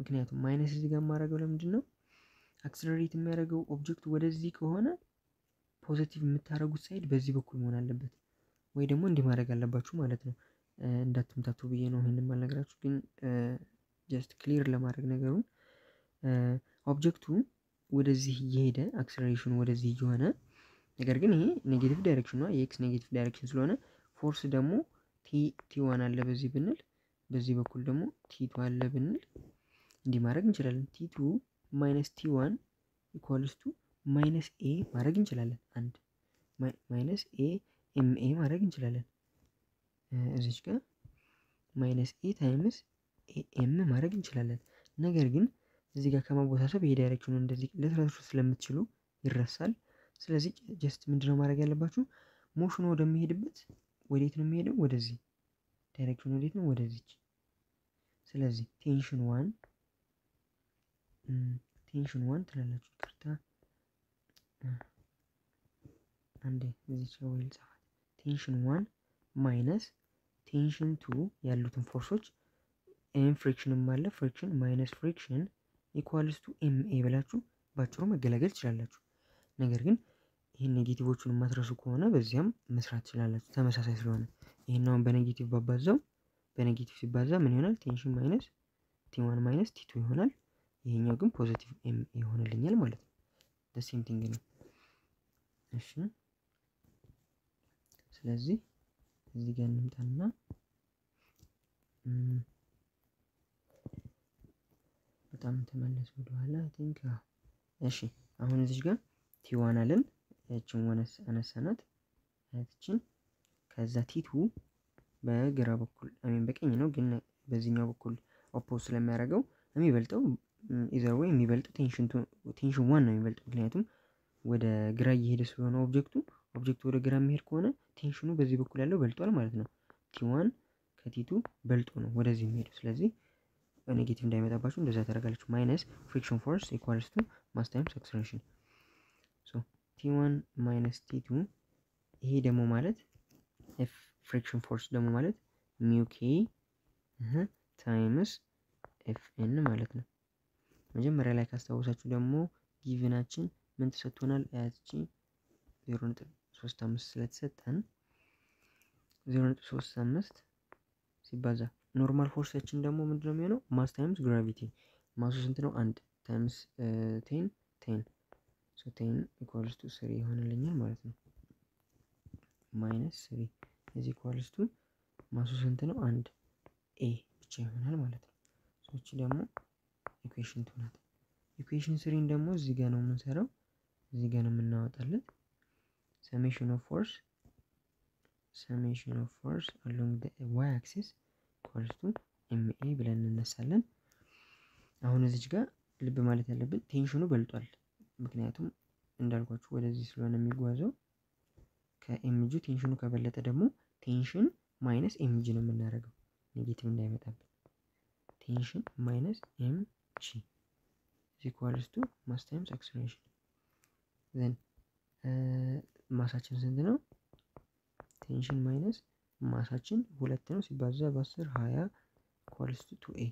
ምክንያቱም ማይነስ እዚህ ጋር ማረጋው ለምንድን ነው አክሰለሬት የሚያደርገው ኦብጀክት ወደዚህ ከሆነ ፖዚቲቭ የምታረጉት ሳይድ በዚህ በኩል መሆን አለበት ወይ ደግሞ እንዲማረግ አለባችሁ ማለት ነው እንዳትምታቱ ብዬ ነው ይሄንን ማለግራችሁ ግን ጀስት ክሊር ለማድረግ ነገሩን ኦብጀክቱ ወደዚህ እየሄደ አክሰለሬሽኑ ወደዚህ እየሆነ ነገር ግን ይሄ ኔጌቲቭ ዳይሬክሽን ነው የኤክስ ኔጌቲቭ ዳይሬክሽን ስለሆነ ፎርስ ደግሞ ቲ1 አለ በዚህ ብንል በዚህ በኩል ደግሞ t2 አለ ብንል እንዲማረግ እንችላለን t2 - t1 = - a ማረግ እንችላለን አንድ - a ma ማረግ እንችላለን እዚህ ጋር - a times am ማረግ እንችላለን ነገር ግን እዚህ ጋር ከማወሳሰብ ይሄ ዳይሬክሽኑ እንደዚህ ለትራንስፈር ስለምትችሉ ይረሳል ስለዚህ ጀስት ምንድነው ማረግ ያለባችሁ ሞሽኑ ወደሚሄድበት ወዴት ነው የሚሄደው ወደዚህ ዳይሬክሽኑ ወዴት ነው ወደዚህ ስለዚህ ቴንሽን 1 ትላላችሁ ይቅርታ አንዴ እዚህ ቻው ይልጻፋል ቴንሽን 1 ማይነስ ቴንሽን 2 ያሉትን ፎርሶች ኤም ፍሪክሽንም አለ ፍሪክሽን ማይነስ ፍሪክሽን ኢኳልስ ቱ ኤም ኤ ብላችሁ ባጭሩ መገለገል ትችላላችሁ ነገር ግን ይሄን ኔጌቲቮቹን ማትረሱ ከሆነ በዚያም መስራት ትችላላችሁ ተመሳሳይ ስለሆነ ይሄናውን በኔጌቲቭ ባባዛው በኔጌቲቭ ሲባዛ ምን ይሆናል ቴንሽን ማይነስ t1 ማይነስ t2 ይሆናል ይሄኛው ግን ፖዚቲቭ m ይሆንልኛል ማለት ነው the same thing ነው እሺ ስለዚህ እዚህ ጋር እንምጣና በጣም ተመለስ ወደኋላ ቲንክ እሺ አሁን እዚህ ጋር t1 አለን እቺ 1 አነሳናት هاتشين كزاتيتو بجرا بكل أمين بكين ينو جن بزينيو بكل أبوس لما رجعوا أمي بلتو إذا روي أمي بلتو تنشون وانا أمي بلتو كلياتهم وده جرا يهيد سوينا أوبجكتو وده جرا مهر كونه تنشونو بزي بكل اللو بلتو على مالتنا تيوان كتيتو بلتونه وده زي مهر سلازي negative diameter አባችሁ እንደዛ ታረጋላችሁ minus friction force equals to mass times acceleration so t1 minus t2 ይሄ ደግሞ ማለት f friction force ደግሞ ማለት mu k times fn ማለት ነው መጀመሪያ ላይ ካስተዋወሳችሁ ደግሞ ጊቭናችን ምን ተሰጥቶናል አያችሁ 0.35 ስለተሰጠን 0.35 ሲባዛ normal force ችን ደግሞ ምንድነው የሚሆነው mass times gravity ማሱ ስንት ነው 1 times 10 so 10 equals to 3 ይሆንልኛል ማለት ነው minus 3 is equals to ማሱ ስንት ነው 1 a ብቻ ይሆናል ማለት ነው so እቺ ደግሞ equation 2 ናት equation 3 ደግሞ እዚህ ጋር ነው የምንሰራው እዚህ ጋር ነው የምናወጣለን summation of force along the y axis equals to MA ብለን እንነሳለን አሁን እዚህ ጋር ልብ ማለት ያለብን ቴንሽኑ በልጧል ምክንያቱም እንዳልኳችሁ ወደዚህ ስለሆነ የሚጓዘው ከMG ቴንሽኑ ከበለጠ ደግሞ ቴንሽን ማይነስ MG ነው የምናደርገው ኔጌቲቭ እንዳይመጣብን ቴንሽን ማይነስ MG equals to mass times acceleration then ማሳችን ስንት ነው ቴንሽን ማይነስ ማሳችን 2 ነው ሲባዛ በ10 20 equals to 2a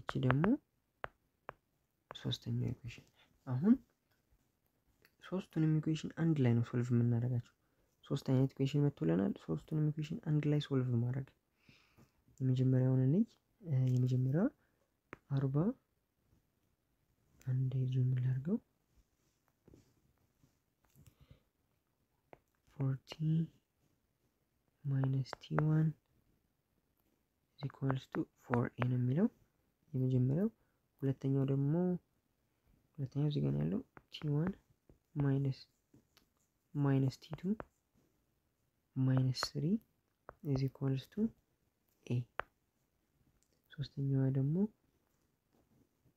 እቺ ደግሞ ሶስተኛው ኢኩዌሽን አሁን ሶስቱንም ኢኩዌሽን አንድ ላይ ነው ሶልቭ የምናደርጋቸው ሶስት አይነት ኢኩዌሽን መጥቶልናል ሶስቱንም ኢኩዌሽን አንድ ላይ ሶልቭ ማድረግ የመጀመሪያውን እንይ የመጀመሪያው 40 አንዴ ዙም ላድርገው 40 minus t1 is equals to 4a የሚለው የመጀመሪያው ሁለተኛው እዚህ ጋር ያለው t1 minus t2 minus 3 is equals to a ሶስተኛው ደግሞ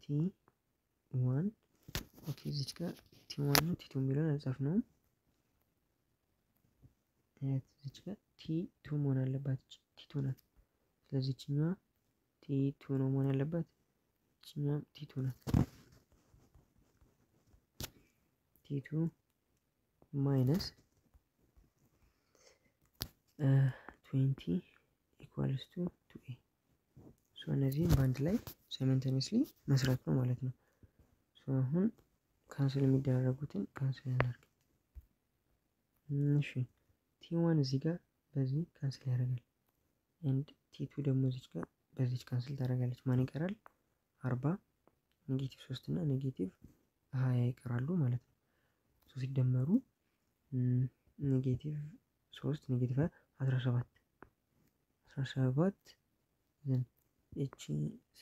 t1 ኦኬ እዚህ ጋር t1 ነው t2 የሚለውን አልጻፍነውም እዚህ ጋር t2 መሆን አለባት t2 ናት ስለዚህ እቺኛዋ t2 ነው መሆን ያለባት እቺኛዋ t2 ናት t2 minus 20 equals to 2a so እነዚህን በአንድ ላይ simultaneously መስራት ነው ማለት ነው so አሁን ካንስል የሚደረጉትን ካንስል እናደርግ እሺ t1 እዚህ ጋር በዚህ ካንስል ያደርጋል and t2 ደግሞ እዚህ ጋር በዚህ ካንስል ታደርጋለች ማን ይቀራል 40 ኔጌቲቭ 3 እና ኔጌቲቭ 20 ይቀራሉ ማለት ነው so ሲደመሩ ኔጌቲቭ 3 ኔጌቲቭ 17 then h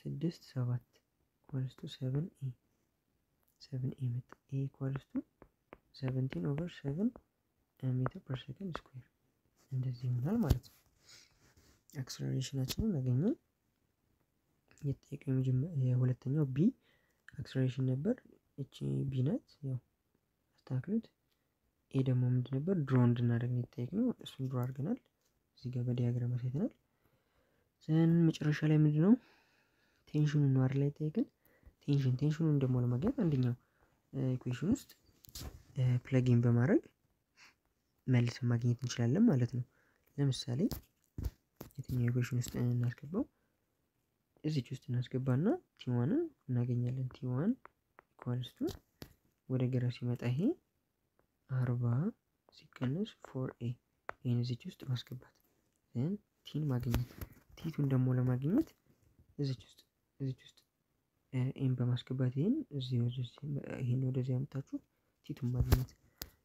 6 7 equals to 7a 7a መጣ a equals to 17 over 7 ሜትር ፐር ሰከንድ ስኩዌር እንደዚህ ይሆናል ማለት ነው አክሰለሬሽናችንን አገኘን የተጠየቀው የሁለተኛው b አክሰለሬሽን ነበር እቺ b ናት ያው አስተካክሉት a ደግሞ ምንድን ነበር ድሮ እንድናደርግ የተጠየቅነው እሱን ድሮ አድርገናል እዚህ ጋር በዲያግራም አሳይተናል ዘን መጨረሻ ላይ ምንድነው ቴንሽኑን ነው አይደል የተጠየቅን ቴንሽኑን ደግሞ ለማግኘት አንደኛው ኢኩዌሽን ውስጥ ፕለግ ኢን በማድረግ መልሰን ማግኘት እንችላለን ማለት ነው ለምሳሌ የትኛው ኢኩዌሽን ውስጥ እናስገባው እዚች ውስጥ እናስገባና t1 እናገኛለን t1 equals to ወደ ግራ ሲመጣ ይሄ 40 ሲቀነስ 4a ይሄን እዚች ውስጥ ማስገባት then t ማግኘት t2 ደግሞ ለማግኘት እዚች ውስጥ ኤም በማስገባት ይሄን ወደዚህ ያመጣችሁ t2 ማግኘት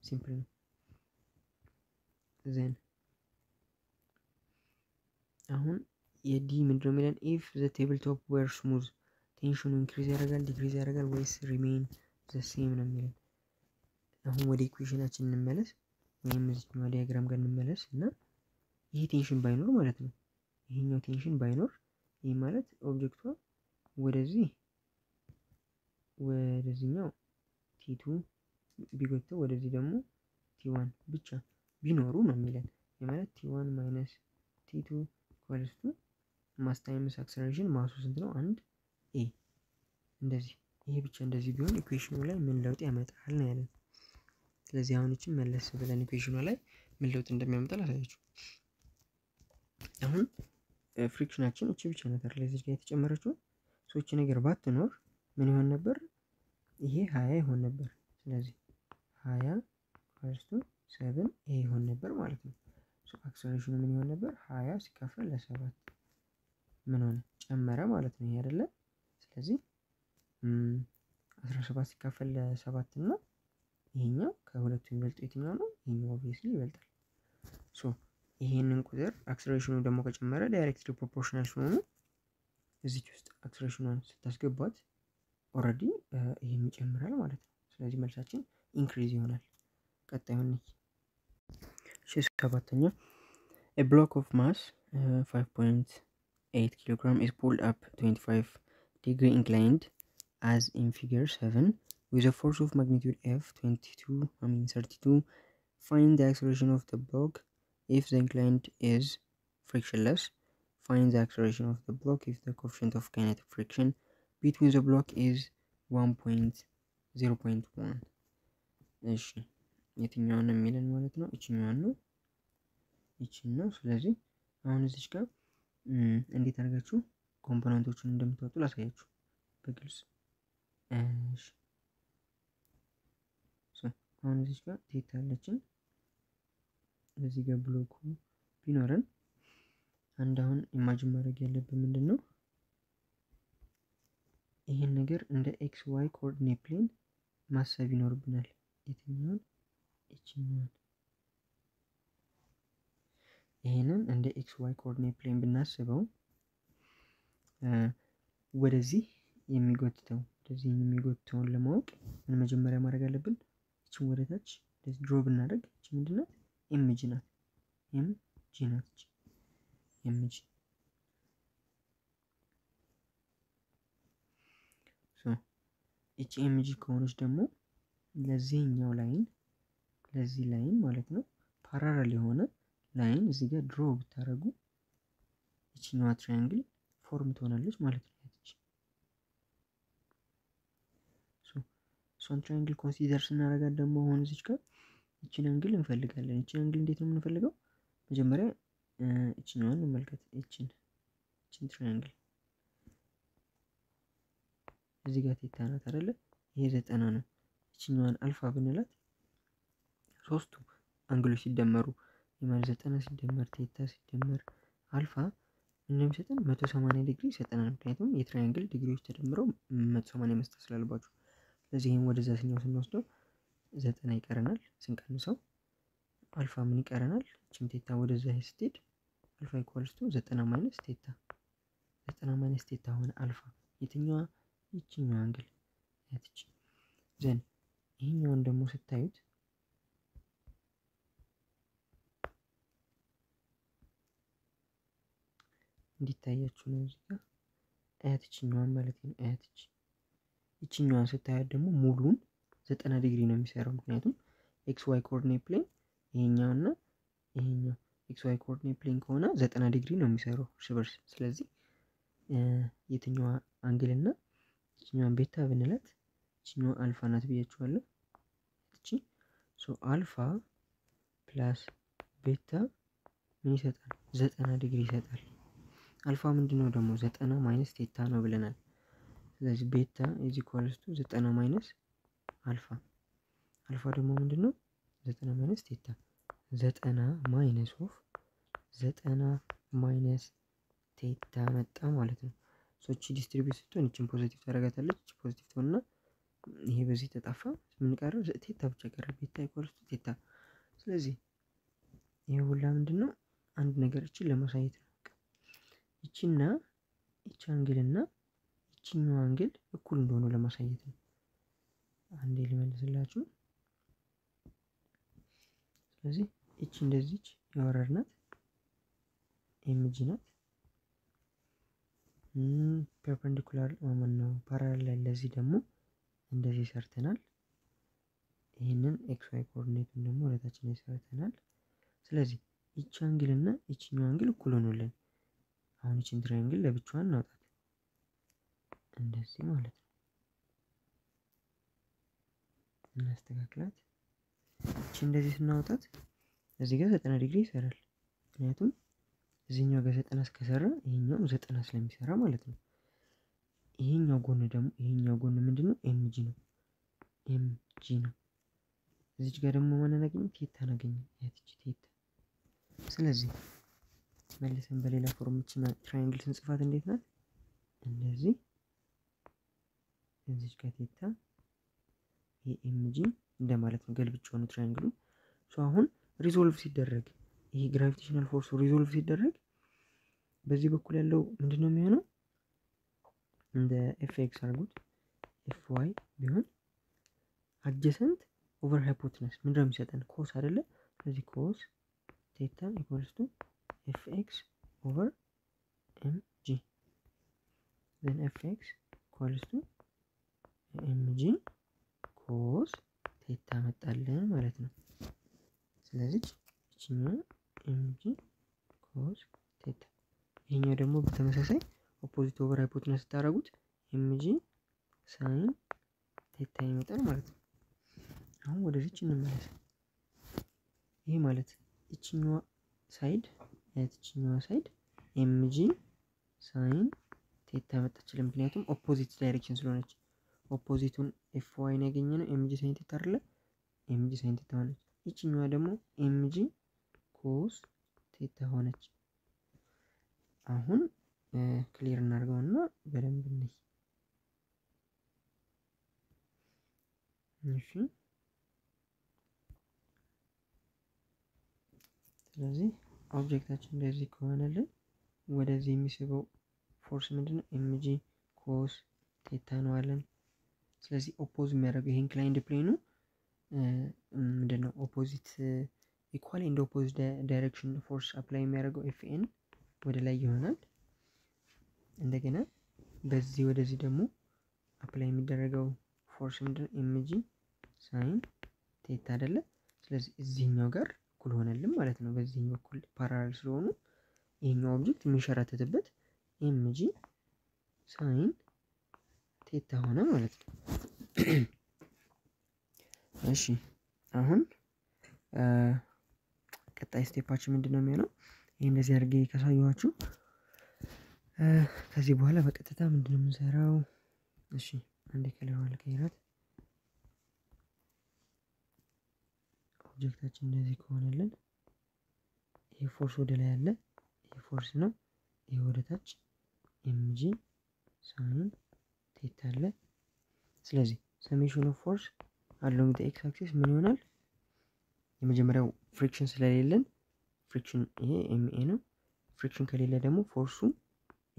ሲምፕል ነው then አሁን የዲ ምንድነው የሚለን if the tabletop were smooth ቴንሽኑ ኢንክሪዝ ያደርጋል ዲክሪዝ ያደርጋል ወይስ remain the same ነው የሚለን አሁን ወደ ኢኩዌሽናችን እንመለስ ويمزجنا دياغرام غن ملس እና ይሄ ቴንሽን ባይኖር ማለት ነው ይሄኛው ቴንሽን ባይኖር ይሄ ማለት ኦብጀክቷ ወደዚህኛው t2 ቢጎተ ወደዚህ ደግሞ t1 ብቻ ቢኖሩ ነው የሚለን ማለት t1 - t2 equals to mass times acceleration ማሱ ስንት ነው 1 a እንደዚህ ይሄ ብቻ እንደዚህ ቢሆን ኢኩዌሽኑ ላይ ምን ለውጥ ያመጣል ነው ያለው ስለዚህ አሁን እቺ መለስ ብለን ኢኩዌሽኑ ላይ ምን ለውጥ እንደሚያመጣ ላሳያችሁ አሁን ፍሪክሽናችን እቺ ብቻ ነው ለዚህ ጋር የተጨመረችው ሶቺ ነገር ባትኖር ምን ይሆን ነበር ይሄ 20 ይሆን ነበር ስለዚህ 20 equals to 7 a ይሆን ነበር ማለት ነው ሶ አክሰለሬሽኑ ምን ይሆን ነበር 20 ሲከፈል ለ7 ምን ሆነ ጨመረ ማለት ነው አይደለ ስለዚህ 17 ሲከፈል ለ7 እና ይሄኛው ከሁለቱ ይበልጥ የትኛው ነው ይሄኛው obviously ይበልጣል ሶ ይሄንን ቁጥር አክሰለሬሽኑ ደግሞ ከጨመረ ዳይሬክትሊ ፕሮፖርሽናል ስለሆነ እዚህ ውስጥ አክሰለሬሽኑን ስታስገባት already ይሄም ይጨምራል ማለት ነው ስለዚህ መልሳችን ኢንክሪዝ ይሆናል ቀጣዩን እሺ ሰባተኛ a block of mass 5.8 kg is pulled up 25-degree inclined as in figure 7 with a force of magnitude F 32 find the acceleration of the block if the inclined is frictionless find the acceleration of the block if the coefficient of kinetic friction between the block is 1.0.1 እሺ የትኛውን የሚለን ማለት ነው እቺኛው ነው እቺን ነው ስለዚህ አሁን እዚህ ጋር እንዴት አድርጋችሁ ኮምፖነንቶቹን እንደምታወጡ ላሳያችሁ በግልጽ እሺ ሶ አሁን እዚህ ጋር ቴታለችን እዚህ ጋር ብሎኩ ቢኖርን አንድ አሁን ኢማጂን ማድረግ ያለብን ምንድነው ይሄን ነገር እንደ x y ኮኦርዲኔት ፕሌን ማሰብ ይኖርብናል የትኛው እቺኛው ይሄንን እንደ x y ኮኦርዲኔት ፕሌን ብናስበው ወደዚህ የሚጎትተውን ለማወቅ ምን መጀመሪያ ማድረግ አለብን እቺን ወደታች ድሮ ብናደርግ እቺ ምንድነው mg ናት እቺ ኤምጂ ኮኖች ደግሞ ለዚህኛው ላይን ለዚህ ላይን ማለት ነው ፓራራል የሆነ ላይን እዚህ ጋር ድሮ ብታረጉ እቺኛዋ ትራያንግል ፎርም ትሆናለች ማለት ነው እቺ ሶን ትራያንግል ኮንሲደር ስናደርጋት ደግሞ ሆነ እዚህ ጋር እቺን አንግል እንፈልጋለን እቺን አንግል እንዴት ነው የምንፈልገው መጀመሪያ እቺኛዋን እንመልከት እቺን ትራያንግል እዚህ ጋር ተታናት አይደለ ይሄ 90 ነው እቺኛዋን አልፋ ብንላት ሶስቱ አንግሎች ሲደመሩ ይማል 90 ሲደመር ቴታ ሲደመር አልፋ እንደምሰጠን 180 ዲግሪ ይሰጠናል ምክንያቱም የትራያንግል ዲግሪዎች ተደምረው 180 መስጠት ስላልባችሁ ስለዚህ ይሄን ወደዛ ስንወስደው 90 ይቀረናል ስንቀንሰው አልፋ ምን ይቀረናል እቺም ቴታ ወደዛ ሄስቴድ አልፋ equals to 90 - ቴታ ሆነ አልፋ የትኛዋ ይቺኛው አንግል አትቺ ዘን ይሄኛውን ደግሞ ስታዩት እንዲታያችሁ ነው እዚህ ጋር አትቺኛው ማለት ነው አትቺ ይቺኛው ስታዩት ደግሞ ሙሉን 90 ዲግሪ ነው የሚሰራው ምክንያቱም ኤክስ ዋይ ኮኦርዲኔት ፕሌን ይሄኛውና ይሄኛው ኤክስ ዋይ ኮኦርዲኔት ፕሌን ከሆነ 90 ዲግሪ ነው የሚሰራው ሽብርስ ስለዚህ የትኛው አንግልና እቺኛው ቤታ ብንላት እቺኛው አልፋ ናት ብያችኋለሁ እቺ ሶ አልፋ ፕላስ ቤታ ምን ይሰጣል 90 ዲግሪ ይሰጣል አልፋ ምንድነው ደግሞ 90 - ቴታ ነው ብለናል ስለዚህ ቤታ is equals to 90 - አልፋ አልፋ ደግሞ ምንድነው 90 - ቴታ 90 - ቴታ መጣ ማለት ነው ሶቺ ዲስትሪቢዩት ስትሆን እቺን ፖዚቲቭ ታረጋታለች እቺ ፖዚቲቭ ሆነና ይሄ በዚህ ተጣፋ ምን ቀረ ቴታ ብቻ ቀረ ቤታ equals to ቴታ ስለዚህ ይሄ ሁላ ምንድነው አንድ ነገር እቺ ለማሳየት ነው እቺና እቺ አንግልና እቺኛው አንግል እኩል እንደሆነ ለማሳየት ነው አንዴ ልመልስላችሁ ስለዚህ እቺ እንደዚህ ያወራርናት ኤምጂ ናት ፐርፔንዲኩላር ማለት ነው ፓራሌል ለዚህ ደግሞ እንደዚህ ሰርተናል ይሄንን ኤክስ ዋይ ኮኦርዲኔቱን ደግሞ ወደታችን ሰርተናል ስለዚህ እቺ አንግል እና እቺኛው አንግል እኩል ሆኖልን አሁን እቺን ትራያንግል ለብቻዋን እናውጣት እንደዚህ ማለት ነው እናስተካክላት እቺ እንደዚህ እናውጣት እዚህ ጋር 90 ዲግሪ ይሰራል ምክንያቱም እዚህኛው ጋር 90 እስከሰራ ይሄኛው 90 ስለሚሰራ ማለት ነው ይሄኛው ጎን ደግሞ ይሄኛው ጎን ምንድነው ኤምጂ ነው እዚህ ጋር ደግሞ ማን እናገኝ ቴታ እናገኝ እቺ ቴታ ስለዚህ መልሰን በሌላ ፎርም እቺና ትራያንግል ስንጽፋት እንዴት ናት እንደዚህ እዚህ ጋር ቴታ ኤምጂ እንደማለት ነው ገልብጭው ነው ትራያንግሉ ሶ አሁን ሪዞልቭ ሲደረግ ይሄ ግራቪቴሽናል ፎርስ ሪዞልቭ ሲደረግ በዚህ በኩል ያለው ምንድነው የሚሆነው እንደ ኤፍኤክስ አርጉት ኤፍዋይ ቢሆን አጀሰንት ኦቨር ሃይፖቴነስ ምንድነው የሚሰጠን ኮስ አይደለ ስለዚህ ኮስ ቴታ ኢኩዋልስ ቱ ኤፍኤክስ ኦቨር ኤምጂ then ኤፍኤክስ ኢኩዋልስ ቱ ኤምጂ ኮስ ቴታ መጣለን ማለት ነው ስለዚህ እቺኛው ኤምጂ ኮስ ቴታ ይሄኛው ደግሞ በተመሳሳይ ኦፖዚት ኦቨር ሃይፖቴነስ ታደርጉት ኤምጂ ሳይን ቴታ ይመጣል ማለት ነው አሁን ወደዚህ እንመለስ ይሄ ማለት እቺኛው ሳይድ እቺኛው ሳይድ ኤምጂ ሳይን ቴታ መጣችልን ምክንያቱም ኦፖዚት ዳይሬክሽን ስለሆነች ኦፖዚቱን ኤፍዋይ ነው ያገኘነው ኤምጂ ሳይን ቴታ አይደለ ኤምጂ ሳይን ቴታ ሆነች እቺኛው ደግሞ ኤምጂ ኮስ ቴታ ሆነች አሁን ክሊር እናርገውና በደንብ እንይ እሺ ስለዚህ ኦብጀክታችን እንደዚህ ከሆነልን ወደዚህ የሚስበው ፎርስ ምንድነው ኤምጂ ኮስ ቴታ ነው አለን ስለዚህ ኦፖዝ የሚያደርገው ይሄን ኢንክላይንድ ፕሌኑ ምንድነው ኦፖዚት ኢኳሊ ኢንድ ኦፖዚት ዳይሬክሽን ፎርስ አፕላይ የሚያደርገው ኤፍኤን ወደ ላይ ይሆናል እንደገና በዚህ ወደዚህ ደግሞ አፕላይ የሚደረገው ፎርስ ምንድነው ኤምጂ ሳይን ቴታ አይደለ ስለዚህ እዚህኛው ጋር እኩል ሆነልን ማለት ነው በዚህ በኩል ፓራሌል ስለሆኑ ይሄኛው ኦብጀክት የሚንሸራተትበት ኤምጂ ሳይን ቴታ ሆነ ማለት ነው እሺ አሁን ቀጣይ ስቴፓችን ምንድነው የሚሆነው ይሄ እንደዚህ አድርጌ ካሳየኋችሁ ከዚህ በኋላ በቀጥታ ምንድነው የምንሰራው እሺ አንዴ ከለዋል ከይራት ኦብጀክታችን እንደዚህ ከሆነልን ይሄ ፎርስ ወደ ላይ ያለ ይሄ ፎርስ ነው ይሄ ወደ ታች ኤምጂ ሳይን ቴታ አለ ስለዚህ ሰሜሽን ኦፍ ፎርስ አሎንግ ዘ ኤክስ አክሲስ ምን ይሆናል የመጀመሪያው ፍሪክሽን ስለሌለን ፍሪክሽን ይሄ ኤምኤ ነው ፍሪክሽን ከሌለ ደግሞ ፎርሱ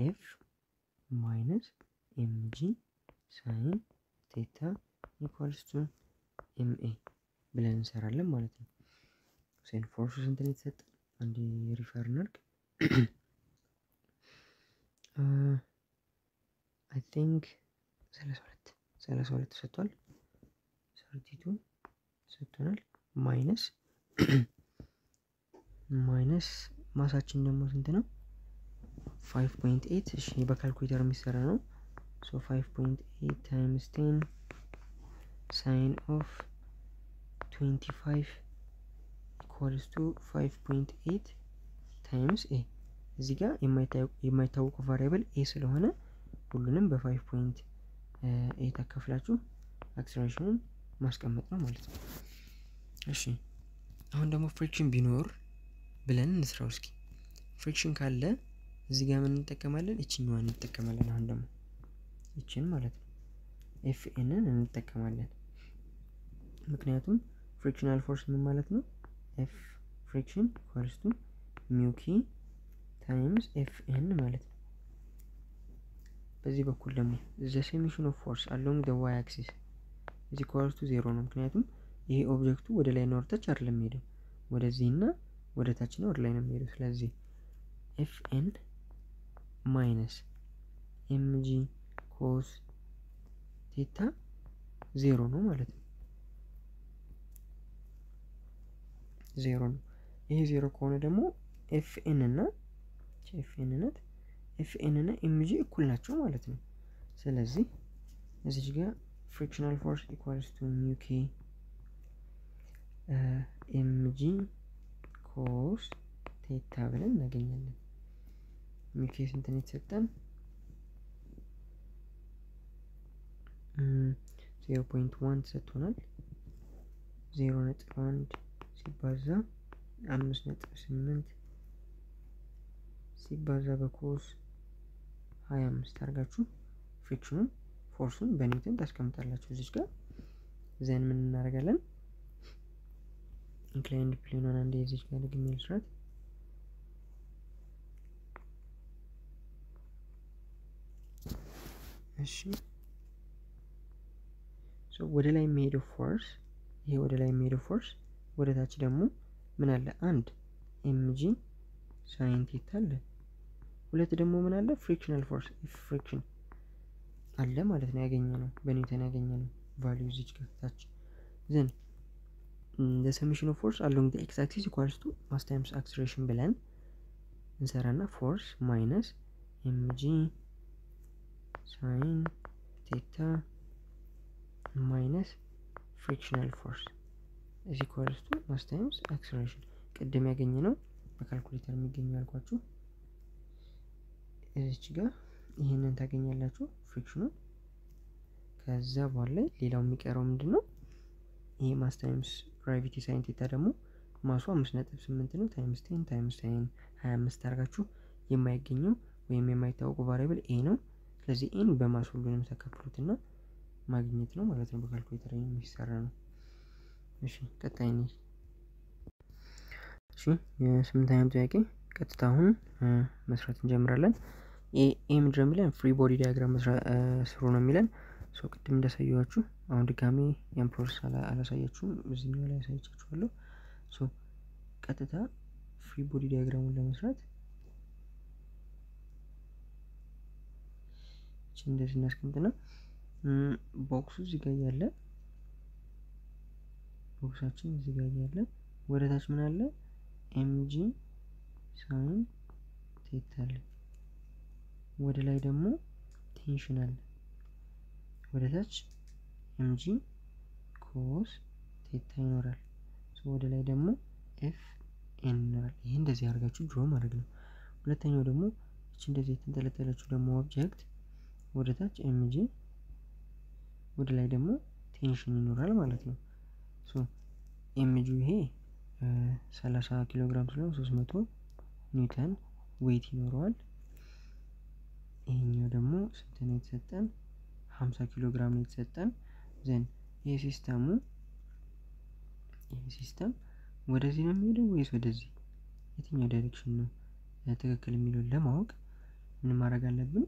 ኤፍ ማይነስ ኤምጂ ሳይን ቴታ ኢኳልስ ቱ ኤምኤ ብለን እንሰራለን ማለት ነው ሴን ፎርሱ ስንት ነው የተሰጠን አንዴ ሪፈር እናድርግ አይ ቲንክ 32 ተሰጥቷል 32 ሰጥቷል ማይነስ ማሳችን ደግሞ ስንት ነው 5.8 እሺ በካልኩሌተር የሚሰራ ነው ሶ 5.8 times 10 sin of 25 equals to 5.8 times a እዚህ ጋር የማይታወቀው ቫሪያብል a ስለሆነ ሁሉንም በ5.8 አካፍላችሁ አክስሌሬሽኑን ማስቀመጥ ነው ማለት ነው እሺ አሁን ደግሞ ፍሪክሽን ቢኖር ብለን እንስራው እስኪ ፍሪክሽን ካለ እዚህ ጋር ምን እንጠቀማለን እቺኛዋን እንጠቀማለን አሁን ደግሞ እቺን ማለት ነው ኤፍኤንን እንጠቀማለን ምክንያቱም ፍሪክሽናል ፎርስ ምን ማለት ነው ኤፍ ፍሪክሽን ኢኳልስ ቱ ሚው ኪ ታይምስ ኤፍኤን ማለት ነው በዚህ በኩል ደግሞ ዘ ሰሜሽን ኦፍ ፎርስ አሎንግ ዘ ዋይ አክሲስ ኢኳልስ ቱ 0 ነው ምክንያቱም ይሄ ኦብጀክቱ ወደ ላይ ኖርተች አይደለም ሄደው ወደዚህና ወደታች ነው ወደ ላይ ነው የሚሄዱ ስለዚህ fn minus mg cos θ 0 ነው ማለት ነው 0 ነው ይሄ 0 ከሆነ ደግሞ fn እና mg እኩል ናቸው ማለት ነው ስለዚህ እዚህ ጋር frictional force equals to mu k mg cos θ ብለን እናገኛለን mu k ስንት ነው የተሰጠን 0.1 ሰጥቶናል 0.1 ሲባዛ 5.8 ሲባዛ በcos 25 ታርጋችሁ ፍሪክሽኑን ፎርሱን በኒውተን ታስቀምጣላችሁ እዚህ ጋር ዘን ምን እናደርጋለን ኢንክላይንድ ፕሌኑን አንዴ እዚህ ጋር ደግሜ ልስራት እሺ ሶ ወደ ላይ የሚሄደው ፎርስ ይሄ ወደ ላይ የሚሄደው ፎርስ ወደ ታች ደግሞ ምን አለ አንድ mg sin θ አለ ሁለት ደግሞ ምን አለ frictional force friction አለ ማለት ነው ያገኘነው በኒውተን ያገኘነው ቫልዩ እዚህ ጋር ታች ዘን the summation of force along the x axis equals to mass times acceleration ብለን እንሰራና force minus mg sin θ minus frictional force is equals to mass times acceleration ቅድም ያገኘነው በካልኩሌተር የሚገኘው ያልኳችሁ እዚህ ጋር ይሄንን ታገኛላችሁ ፍሪክሽኑ ከዛ በኋላ ሌላው የሚቀረው ምንድነው ይሄ ማስ ታይምስ ግራቪቲ ሳይን θ ደግሞ ማሱ 5.8 ነው ታይምስ 10 ታይምስ ሳይን 25 አርጋችሁ የማይገኘው ወይም የማይታወቀው ቫሪያብል ኤ ነው ስለዚህ ኤን በማሱ ሁሉንም ተከፍሉትና ማግኘት ነው ማለት ነው በካልኩሌተር የሚሰራ ነው እሺ ቀጣይ ነው እሺ የስምንተኛ ጥያቄ ቀጥታ አሁን መስራት እንጀምራለን ኤም ድረምለን ፍሪ ቦዲ ዲያግራም ስሩ ነው የሚለን ሶ ቅድም እንደሳየዋችሁ አሁን ድጋሚ ያን ፕሮሰስ አላሳያችሁም እዚህ ነው ላይ አሳያችኋለሁ ሶ ቀጥታ ፍሪ ቦዲ ዲያግራሙን ለመስራት እንደዚህ እናስቀምጥና ቦክሱ እዚህ ጋር ያለ ቦክሳችን እዚህ ጋር ያለ ወደታች ምን አለ mg sin θ አለ ወደ ላይ ደግሞ ቴንሽን አለ ወደ ታች mg cos θ ይኖራል ሶ ወደ ላይ ደግሞ f n ይኖራል ይሄ እንደዚህ አርጋችሁ ድሮ ማድረግ ነው ሁለተኛው ደግሞ እቺ እንደዚህ ተንጠለጠለችው ደግሞ ኦብጀክት ወደ ታች mg ወደ ላይ ደግሞ ቴንሽን ይኖራል ማለት ነው ሶ mg ይሄ 30 ኪሎ ግራም ስለሆነ 300 ኒውተን ዌይት ይኖራል ይሄኛው ደግሞ ስንት ነው የተሰጠን 50 ኪሎ ግራም ነው የተሰጠን ዘን ይሄ ሲስተም ወደዚህ ነው የሚሄደው ወይስ ወደዚህ የትኛው ዳይሬክሽን ነው ትክክል የሚለው ለማወቅ ምን ማድረግ አለብን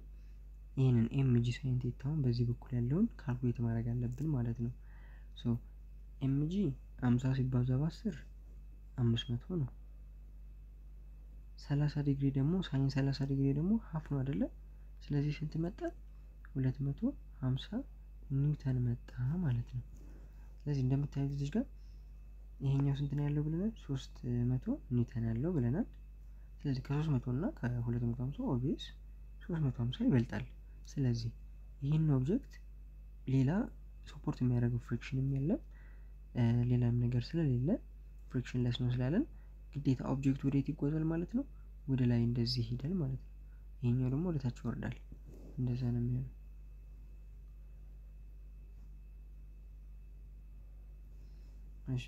ይሄንን mg sin θ በዚህ በኩል ያለውን ካልኩሌት ማድረግ አለብን ማለት ነው ሶ mg 50 ሲባዛ በ10 500 ነው 30 ዲግሪ ደግሞ ሳይን 30 ዲግሪ ደግሞ ሃፍ ነው አይደለ ስለዚህ ስንት መጣ 250 ኒውተን መጣ ማለት ነው ስለዚህ እንደምታዩት እዚህ ጋር ይሄኛው ስንት ነው ያለው ብለናል 300 ኒውተን ያለው ብለናል ስለዚህ ከ300 እና ከ250 ኦብቪስ 350 ይበልጣል ስለዚህ ይሄን ኦብጀክት ሌላ ሰፖርት የሚያደርገው ፍሪክሽንም የለም ሌላም ነገር ስለሌለ ፍሪክሽንለስ ነው ስላለን ግዴታ ኦብጀክት ወዴት ይጓዛል ማለት ነው ወደ ላይ እንደዚህ ይሄዳል ማለት ነው ይሄኛው ደግሞ ወደ ታች ይወርዳል እንደዛ ነው የሚሆነው እሺ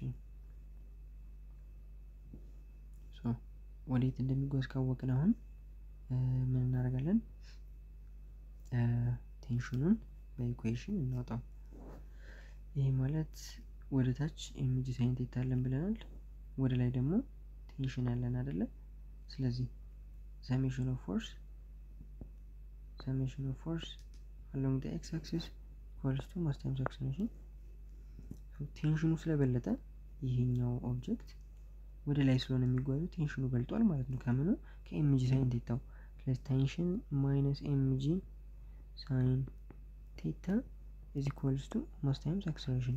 ሶ ወዴት እንደሚጓዝ ካወቅን አሁን ምን እናደርጋለን ቴንሽኑን በኢኩዌሽን እናወጣው ይሄ ማለት ወደ ታች mg sin θ አለን ብለናል ወደ ላይ ደግሞ ቴንሽን አለን አይደለ ስለዚህ summation of force along the x axis equals to mass times acceleration ቴንሽኑ ስለበለጠ ይሄኛው ኦብጀክት ወደ ላይ ስለሆነ የሚጓዙት ቴንሽኑ በልጧል ማለት ነው ከምኑ ከኤምጂ ሳይን ቴታ ስለዚህ ቴንሽን ማይነስ ኤምጂ ሳይን ቴታ is equals to mass times acceleration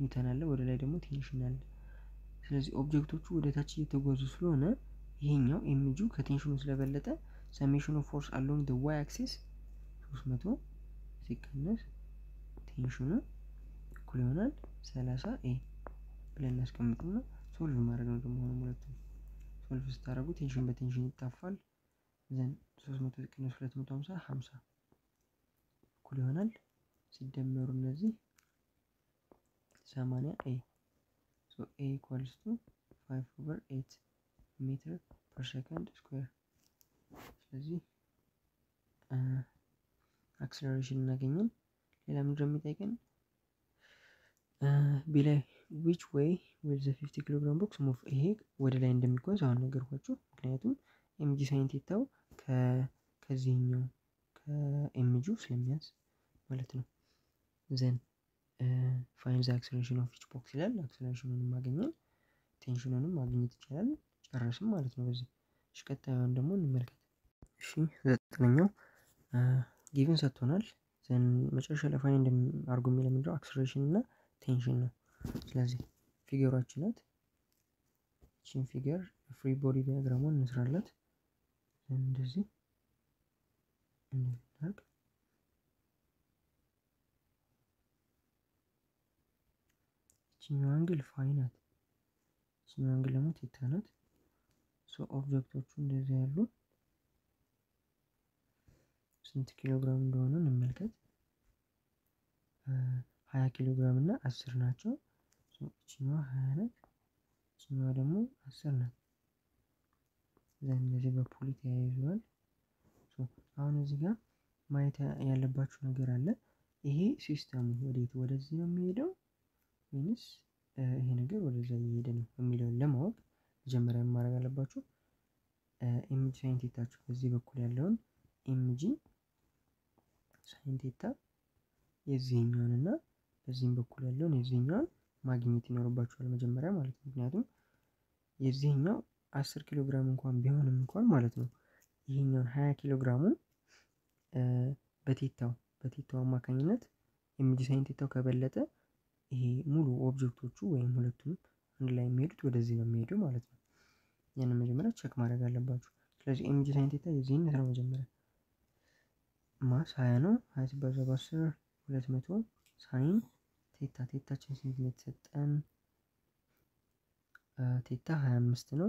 ኒውተን አለ ወደ ላይ ደግሞ ቴንሽን አለ ስለዚህ ኦብጀክቶቹ ወደታች እየተጓዙ ስለሆነ ይሄኛው ኤምጂ ከቴንሽኑ ስለበለጠ summation of force along the y axis 300 ሲቀነስ ቴንሽኑ እኩል ይሆናል 30 a ብለን እናስቀምጥና ሶልቭ ማድረግ ነው ደግሞ ማለት ነው ሶልቭ ስታደርጉ ቴንሽን በቴንሽን ይጣፋል ዘን 300 ሲቀነስ 250 50 እኩል ይሆናል ሲደመሩ እነዚህ 80 a so a equals to 5/8 meter per second square ስለዚህ acceleration እናገኛለን ሌላ ምንድነው የሚጠይቀን ቢላይ which way will the 50 kg box move ይሄ ወደ ላይ እንደሚጓዝ አሁን ነገርኳችሁ ምክንያቱም mg sin theta ከዚህኛው ከmg ስለሚያዝ ማለት ነው then find the acceleration of each box ይላል acceleration-ን ማግኘት tension-ን ማግኘት ይችላል ጨረስን ማለት ነው በዚህ እሽከታውን ደግሞ እንመልከት እሺ ዘጠነኛው ጊቭን ሰጥቶናል ዘን መጨረሻ ላይ ፋይንድ አድርጉ የሚለው ምንድነው አክሰለሬሽን እና ቴንሽን ነው ስለዚህ ፊገራችን ናት እቺን ፊገር ፍሪ ቦዲ ዲያግራሙን እንስራላት እንደዚህ እንድናርግ እቺኛው አንግል ፋይ ናት እቺኛው አንግል ደግሞ ቴታ ናት so ኦብጀክቶቹ እንደዚህ ያሉ ስንት ኪሎ ግራም እንደሆነ እንመልከት 20 ኪሎ ግራም እና 10 ናቸው so እቺኛው 20 ናት እቺኛው ደግሞ 10 ናት ዘን እንደዚህ በፑሊ ተያይዟል so አሁን እዚህ ጋር ማየት ያለባችሁ ነገር አለ ይሄ ሲስተሙ ወዴት ወደዚህ ነው የሚሄደው ወይስ ይሄ ነገር ወደዛ እየሄደ ነው የሚለውን ለማወቅ ጀመረን ማድረግ አለባችሁ ኤምጂ ሳይን ቴታችሁ በዚህ በኩል ያለውን ኤምጂ ሳይን ቴታ የዚህኛውንና በዚህም በኩል ያለውን የዚህኛውን ማግኘት ይኖርባችኋል መጀመሪያ ማለት ነው ምክንያቱም የዚህኛው 10 ኪሎ ግራም እንኳን ቢሆንም እንኳን ማለት ነው ይሄኛው 20 ኪሎ ግራሙን በቴታው አማካኝነት ኤምጂ ሳይን ቴታው ከበለጠ ይሄ ሙሉ ኦብጀክቶቹ ወይም ሁለቱም አንድ ላይ የሚሄዱት ወደዚህ ነው የሚሄዱ ማለት ነው ያንን መጀመሪያ ቼክ ማድረግ አለባችሁ ስለዚህ ኤምጂ ሳይን ቴታ የዚህን ነው መጀመሪያ ማስ 20 ነው 20 ሲባዛ በ10 200 ሳይን ቴታ ቴታችን ስንት ነው የተሰጠን ቴታ 25 ነው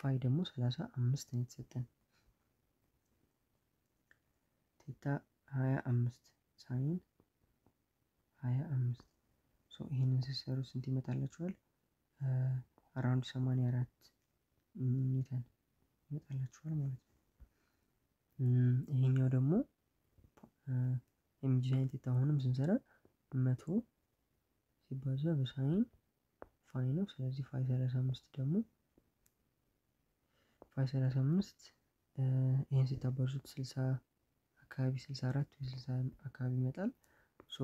ፋይ ደግሞ 35 ነው የተሰጠን ቴታ 25 ሳይን 25 ሶ ይሄንን ሲሰሩ ስንት ይመጣላችኋል around 84 ኒውተን ይመጣላችኋል ማለት ነው ይሄኛው ደግሞ ኤምጂ ሳይን ቴታ ሆነም ስንሰራ 100 ሲባዛ በሳይን ፋይ ነው ስለዚህ ፋይ 35 ደግሞ ፋይ 35 ይሄን ሲታባዙት 60 አካባቢ 64 ወይ 60 አካባቢ ይመጣል ሶ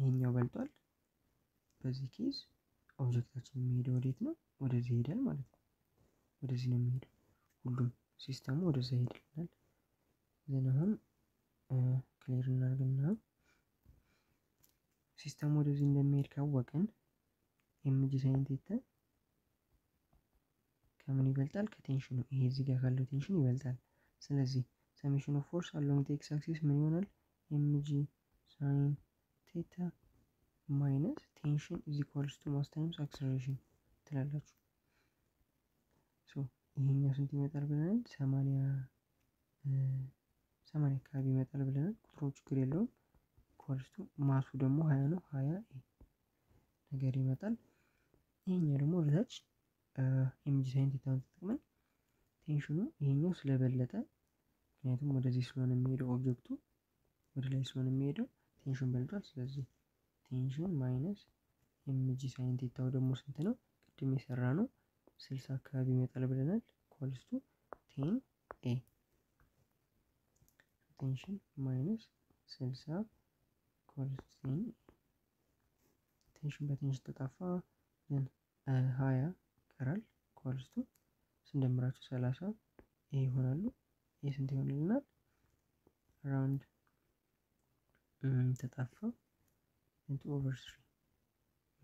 ይሄኛው በልጧል በዚህ ኬዝ ኦብጀክታችን የሚሄደው ወዴት ነው ወደዚህ ይሄዳል ማለት ነው ወደዚህ ነው የሚሄደው ሁሉም ሲስተሙ ወደዚህ ይሄዳል ዘን አሁን ክሊር እናደርግና ሲስተሙ ወደዚህ እንደሚሄድ ካወቅን ኤምጂ ሳይን ቴታ ከምን ይበልጣል ከቴንሽኑ ይሄ እዚህ ጋር ካለው ቴንሽን ይበልጣል ስለዚህ ሰሜሽን ኦፍ ፎርስ አሎንግ ዘ ኤክስ አክሲስ ምን ይሆናል ኤምጂ ሳይን ቴታ minus tension is equals to mass times acceleration ትላላችሁ so ይሄኛው ስንት ይመጣል ብለናል 80 አካባቢ ይመጣል ብለናል ቁጥሩ ችግር የለውም equals to ማሱ ደግሞ 20 ነው 20 ነገር ይመጣል ይሄኛው ደግሞ ወደታች ኢሜጅ ሳይንቲታውን ተጠቅመን ቴንሽኑ ይሄኛው ስለበለጠ ምክንያቱም ወደዚህ ስለሆነ የሚሄደው ኦብጀክቱ ወደ ላይ ስለሆነ የሚሄደው ቴንሽን በልጧል። ስለዚህ ቴንሽን ማይነስ ኢሜጅ ሳይንቲታው ደግሞ ስንት ነው? ቅድም የሰራ ነው 60 አካባቢ ይመጣል ብለናል። ኮልስቱ ቴን ኤ ቴንሽን ማይነስ 60 ኮልስቱ ቴን ቴንሽን በቴንሽን ተጣፋ ግን 20 ቀራል ኮልስቱ ስንደምራቸው 30 ኤ ይሆናሉ። ኤ ስንት ይሆንልናል? አራውንድ ተጣፋ into over 3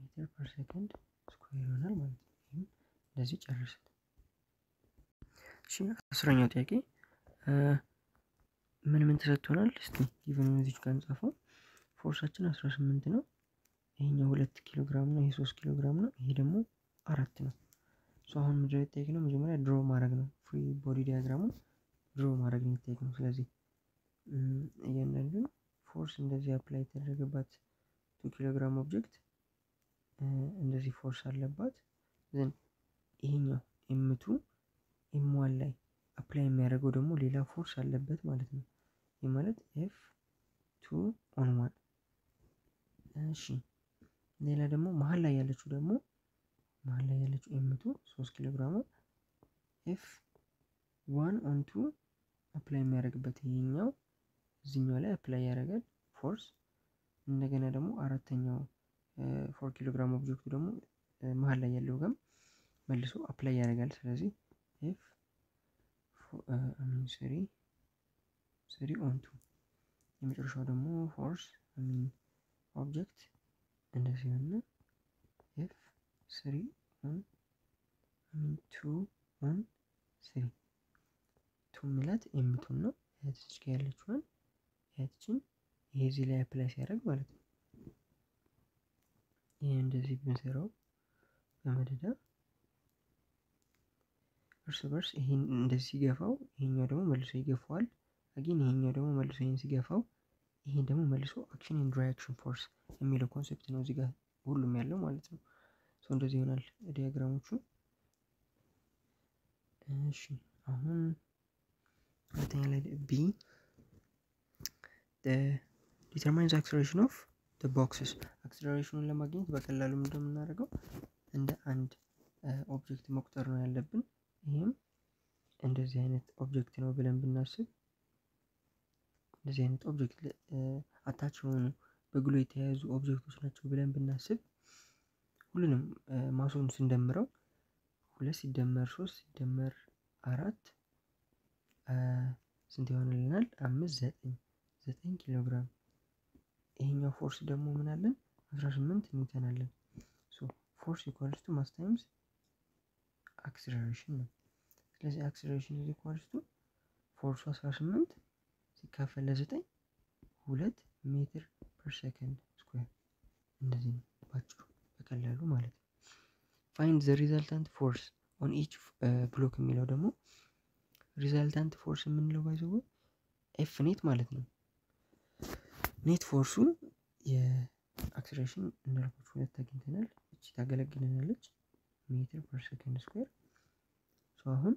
ሜትር ፐር ሰከንድ ስኩዌር ይሆናል ማለት ነው። ይሄን እንደዚህ ጨርሰን እሺ 10ኛው ጥያቄ ምን ተሰጥቶናል? እስቲ ኢቭን እዚህ ጋር እንጻፈው። ፎርሳችን 18 ነው። ይሄኛው 2 ኪሎ ግራም ነው። ይሄ 3 ኪሎ ግራም ነው። ይሄ ደግሞ 4 ነው። ሶ አሁን ምንድነው የሚጠይቀው? መጀመሪያ ድሮ ማድረግ ነው። ፍሪ ቦዲ ዲያግራሙን ድሮ ማድረግ ነው የሚጠይቀው። ስለዚህ እያንዳንዱ ፎርስ እንደዚህ አፕላይ ተደረገባት 2 ኪሎ ግራም ኦብጀክት እንደዚህ ፎርስ አለባት። ዘን ይሄኛው ኤም2 ኤም1 ላይ አፕላይ የሚያደርገው ደግሞ ሌላ ፎርስ አለበት ማለት ነው። ይሄ ማለት ኤፍ 2 ኦን 1 እሺ ሌላ ደግሞ መሃል ላይ ያለችው ኤም2 3 ኪሎ ግራም ኤፍ 1 ኦን 2 አፕላይ የሚያደርግበት ይሄኛው እዚህኛው ላይ አፕላይ ያደርጋል ፎርስ። እንደገና ደግሞ አራተኛው 4 ኪሎ ግራም ኦብጀክቱ ደግሞ መሃል ላይ ያለው ጋር መልሶ አፕላይ ያደርጋል። ስለዚህ ኤፍ 3 ኦን 2 የመጨረሻው ደግሞ ፎርስ ኦብጀክት እንደዚህ ነው። ኤፍ 3 ኦን 2 ኦን 3 2 ማለት ኤም2 ነው። እዚህ ጋር ያለችውን ያችን ይሄ እዚህ ላይ አፕላይ ሲያደርግ ማለት ነው። ይሄ እንደዚህ ብንሰራው በመደዳ እርስ በርስ ይሄን እንደዚህ ሲገፋው ይሄኛው ደግሞ መልሶ ይገፋዋል። አግን ይሄኛው ደግሞ መልሶ ይሄን ሲገፋው ይሄን ደግሞ መልሶ አክሽን ኤንድ ሪአክሽን ፎርስ የሚለው ኮንሴፕት ነው እዚህ ጋር ሁሉም ያለው ማለት ነው። ሶ እንደዚህ ይሆናል ዲያግራሞቹ። እሺ አሁን ሁለተኛ ላይ ቢ determines acceleration of the boxes acceleration ለማግኘት በቀላሉ እንደምናደርገው እንደ አንድ ኦብጀክት መቁጠር ነው ያለብን። ይሄም እንደዚህ አይነት ኦብጀክት ነው ብለን ብናስብ እንደዚህ አይነት ኦብጀክት አታች ሆኖ በግሎ የተያዙ ኦብጀክቶች ናቸው ብለን ብናስብ ሁሉንም ማሶን ስንደምረው 2 ሲደመር 3 ሲደመር 4 ስንት ይሆንልናል? 9 ኪሎ ግራም። ይሄኛው ፎርስ ደግሞ ምን አለን? 18 ኒውተን አለን። ሶ ፎርስ ኢኳልስ ቱ ማስ ታይምስ አክሰለሬሽን ነው። ስለዚህ አክሰለሬሽን ኢኳልስ ቱ ፎርሱ 18 ሲካፈል ለ9 2 ሜትር ፐር ሰከንድ ስኩዌር እንደዚህ ነው ባጭሩ በቀላሉ ማለት ነው። ፋይንድ ዘ ሪዛልታንት ፎርስ ኦን ኢች ብሎክ የሚለው ደግሞ ሪዛልታንት ፎርስ የምንለው ባይዘው ኤፍ ኔት ማለት ነው። ኔት ፎርሱ የአክሰለሬሽን እንዳልኩት 2 አግኝተናል። እቺ ታገለግለናለች ሜትር ፐር ሰከንድ ስኩዌር። ሶ አሁን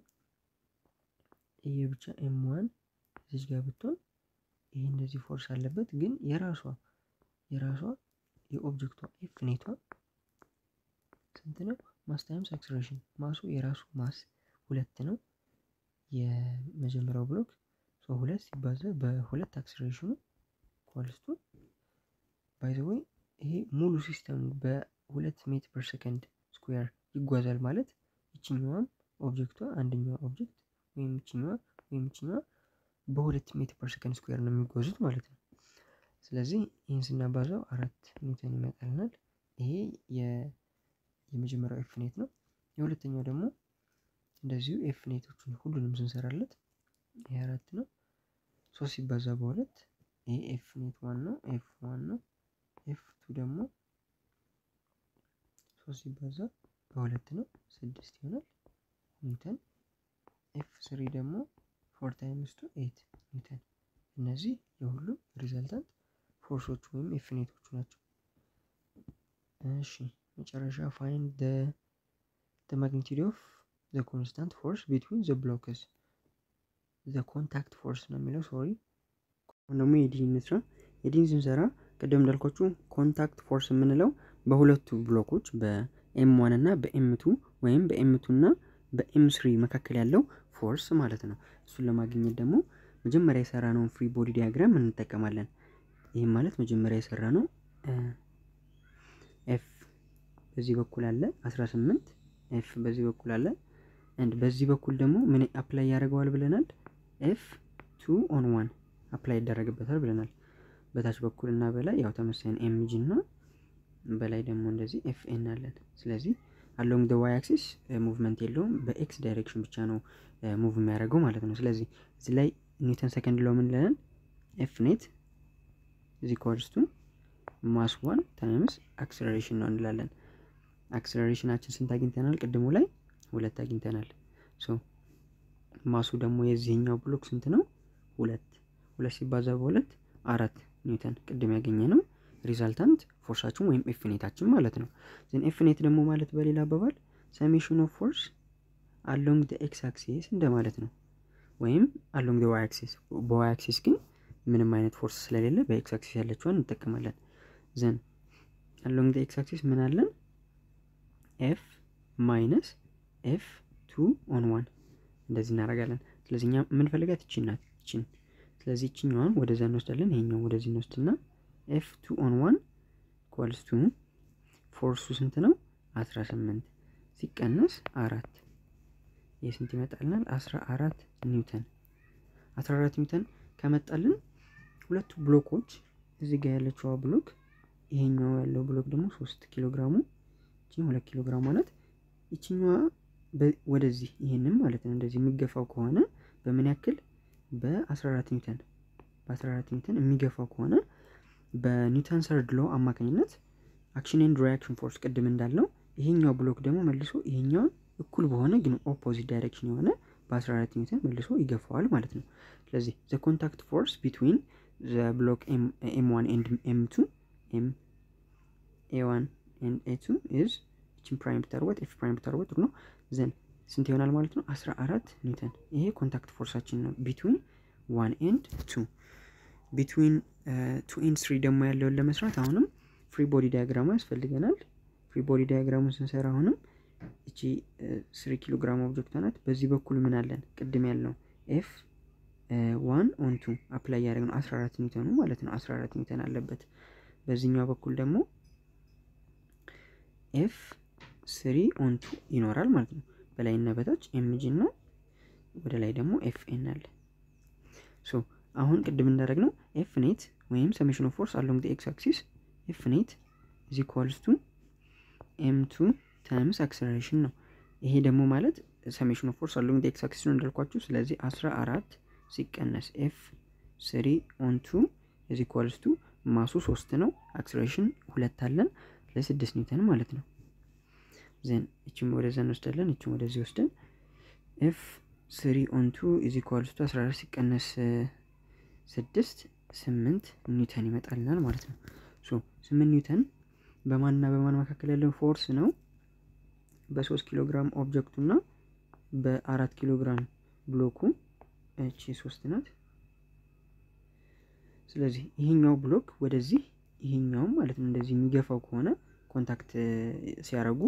ይሄ ብቻ ኤም1 እዚህ ጋር ብትሆን ይሄ እንደዚህ ፎርስ አለበት ግን የራሷ የኦብጀክቷ ኤፍ ኔቷ ስንት ነው? ማስ ታይምስ አክሰለሬሽን። ማሱ የራሱ ማስ 2 ነው የመጀመሪያው ብሎክ። ሶ 2 ሲባዛ በ2 አክሰለሬሽኑ ኮልስቱ ባይ ዘ ዌይ ይሄ ሙሉ ሲስተም በ2 ሜትር ፐር ሰከንድ ስኩዌር ይጓዛል ማለት እቺኛዋም ኦብጀክቷ አንደኛው ኦብጀክት ወይም እቺኛዋ በ2 ሜትር ፐር ሰከንድ ስኩዌር ነው የሚጓዙት ማለት ነው። ስለዚህ ይሄን ስናባዛው 4 ኒውተን ይመጣልናል። ይሄ የመጀመሪያው ኤፍ ኔት ነው። የሁለተኛው ደግሞ እንደዚሁ ኤፍ ኔቶቹን ሁሉንም ስንሰራለት ይሄ 4 ነው። 3 ሲባዛ በ2 ይሄ ኤፍ ኔት 1 ነው። ኤፍ 1 ነው። ኤፍ 2 ደግሞ 3 ሲባዛ በ2 ነው 6 ይሆናል ኒውተን። ኤፍ 3 ደግሞ 4 ታይምስ 2 8 ኒውተን። እነዚህ የሁሉም ሪዛልታንት ፎርሶች ወይም ኤፍ ኔቶቹ ናቸው። እሺ መጨረሻ ፋይንድ the magnitude of the constant force between the blocks. The contact force نميلو sorry. ونمي يدين نسرا يدين زمزارا كدام دالكوشو contact force منلو بهولتو بلوكوش ب M1 نا ب M2 وين ب M2 نا ب M3 مكاكل يالو force مالتنا. سلما جيني دمو مجمع يسرانو free body diagram منتكمالن. ይህ ማለት መጀመሪያ የሰራነው ኤፍ በዚህ በኩል አለ 18 ኤፍ በዚህ በኩል አለ and በዚህ በኩል ደግሞ ምን አፕላይ ያደርጋል ብለናል ኤፍ 2 on 1 አፕላይ ያደርግበታል ብለናል በታች በኩልና በላይ ያው ተመሳሳይ ኤምጂ እና በላይ ደግሞ እንደዚህ ኤፍ ኤን አለ ስለዚህ along the y axis movement የለውም በx direction ብቻ ነው move የሚያደርገው ማለት ነው ስለዚህ እዚህ ላይ ኒውተን ሰከንድ ሎ ምን ለናል ኤፍ ኔት is equals to mass 1 times acceleration on the land. Acceleration actions in tag internal at the mulai will tag internal. So mass would amoyes in your blocks into no bullet. Will I see baza bullet are at Newton at the meganum resultant for such a whim infinite action malatino. Then infinite the moment very labable summation of force along the x axis in the malatino. Whim along the y axis. Boy axis skin. من ماينت فورس سلالة بإكس أكسس هالتشوان نتكملن زين along the X axis من علن F minus F2 on 1 لازم نرجعلن لازم يا من فلقات تشينات تشين لازم تشينون وده زين نستلن هينون وده زين نستلنا F2 on 1 equals to force سنتنا 18 سكانس 4 يسنتيمتر علن 14 نيوتن 14 نيوتن كمت علن ሁለቱ ብሎኮች እዚህ ጋር ያለችው ብሎክ ይሄኛው ያለው ብሎክ ደግሞ 3 ኪሎ ግራም እቺ 2 ኪሎ ግራም ማለት እቺኛው ወደዚህ ይሄንን ማለት ነው እንደዚህ የሚገፋው ከሆነ በምን ያክል በ14 ኒውተን በ14 ኒውተን የሚገፋው ከሆነ በኒውተን ሰርድ ሎ አማካኝነት አክሽን ኤንድ ሪአክሽን ፎርስ ቀድም እንዳለው ይሄኛው ብሎክ ደግሞ መልሶ ይሄኛው እኩል በሆነ ግን ኦፖዚት ዳይሬክሽን የሆነ በ14 ኒውተን መልሶ ይገፋዋል ማለት ነው ስለዚህ the contact force between the block M1 and M2 A1 and A2 is H prime target F prime target no then since you know no asrarat newton a contact force between 1 and 2 between 2 and 3 demo yallo lemasrat ahunum free body diagram yasfelgenaal free body diagram sinsera ahunum ichi 3 kg object anat bezi bekul min allen qiddim yallo f 1 on 2 apply ያደረግን 14 ኒውተን ማለት ነው 14 ኒውተን አለበት በዚህኛው በኩል ደግሞ f 3 on 2 ይኖራል ማለት ነው በላይና በታች mg እና ወደ ላይ ደግሞ fn አለ so አሁን ቅድም እንዳደረግነው f net ወይም summation of force along the x axis f net is equals to m2 times acceleration ነው ይሄ ደግሞ ማለት summation of force along the x axis እንዳልኳችሁ ስለዚህ 14 ሲቀነስ f3 on 2 is equals to ማሱ 3 ነው acceleration 2 አለን ለ6 ኒውተን ማለት ነው ዘን እቺም ወደዛን ወስደለን እቺም ወደዚህ ወስደን f3 on 2 is equals to 14 ሲቀነስ 6 8 ኒውተን ይመጣልናል ማለት ነው ሶ 8 ኒውተን በማንና በማን መካከለ ያለው ፎርስ ነው በ3 ኪሎ ግራም ኦብጀክቱና በ4 ኪሎ ግራም ብሎኩ እቺ 3 ናት ስለዚህ ይሄኛው ብሎክ ወደዚህ ይሄኛው ማለት እንደዚህ የሚገፋው ከሆነ ኮንታክት ሲያረጉ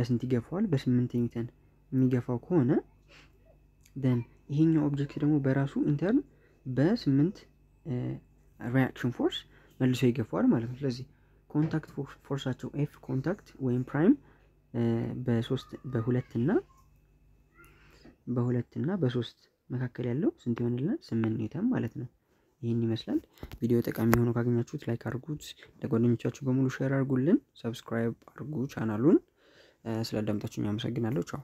በስንት ይገፋዋል በ8 ኒውተን የሚገፋው ከሆነ then ይሄኛው ኦብጀክት ደግሞ በራሱ ኢንተርን በ8 ሪአክሽን ፎርስ መልሶ ይገፋዋል ማለት ነው ስለዚህ ኮንታክት ፎርሳቸው ኤፍ ኮንታክት ወይም ፕራይም በ3 በ2 እና በ3 መካከለ ያለው ስንት ይሆንልናል 8 ኒውተን ማለት ነው ይሄን ይመስላል ቪዲዮ ተቃሚ ሆኖ ካገኛችሁት ላይክ አድርጉት ለጓደኞቻችሁ በሙሉ ሼር አድርጉልን ሰብስክራይብ አድርጉ ቻናሉን ስላዳምጣችሁኝ አመሰግናለሁ ቻው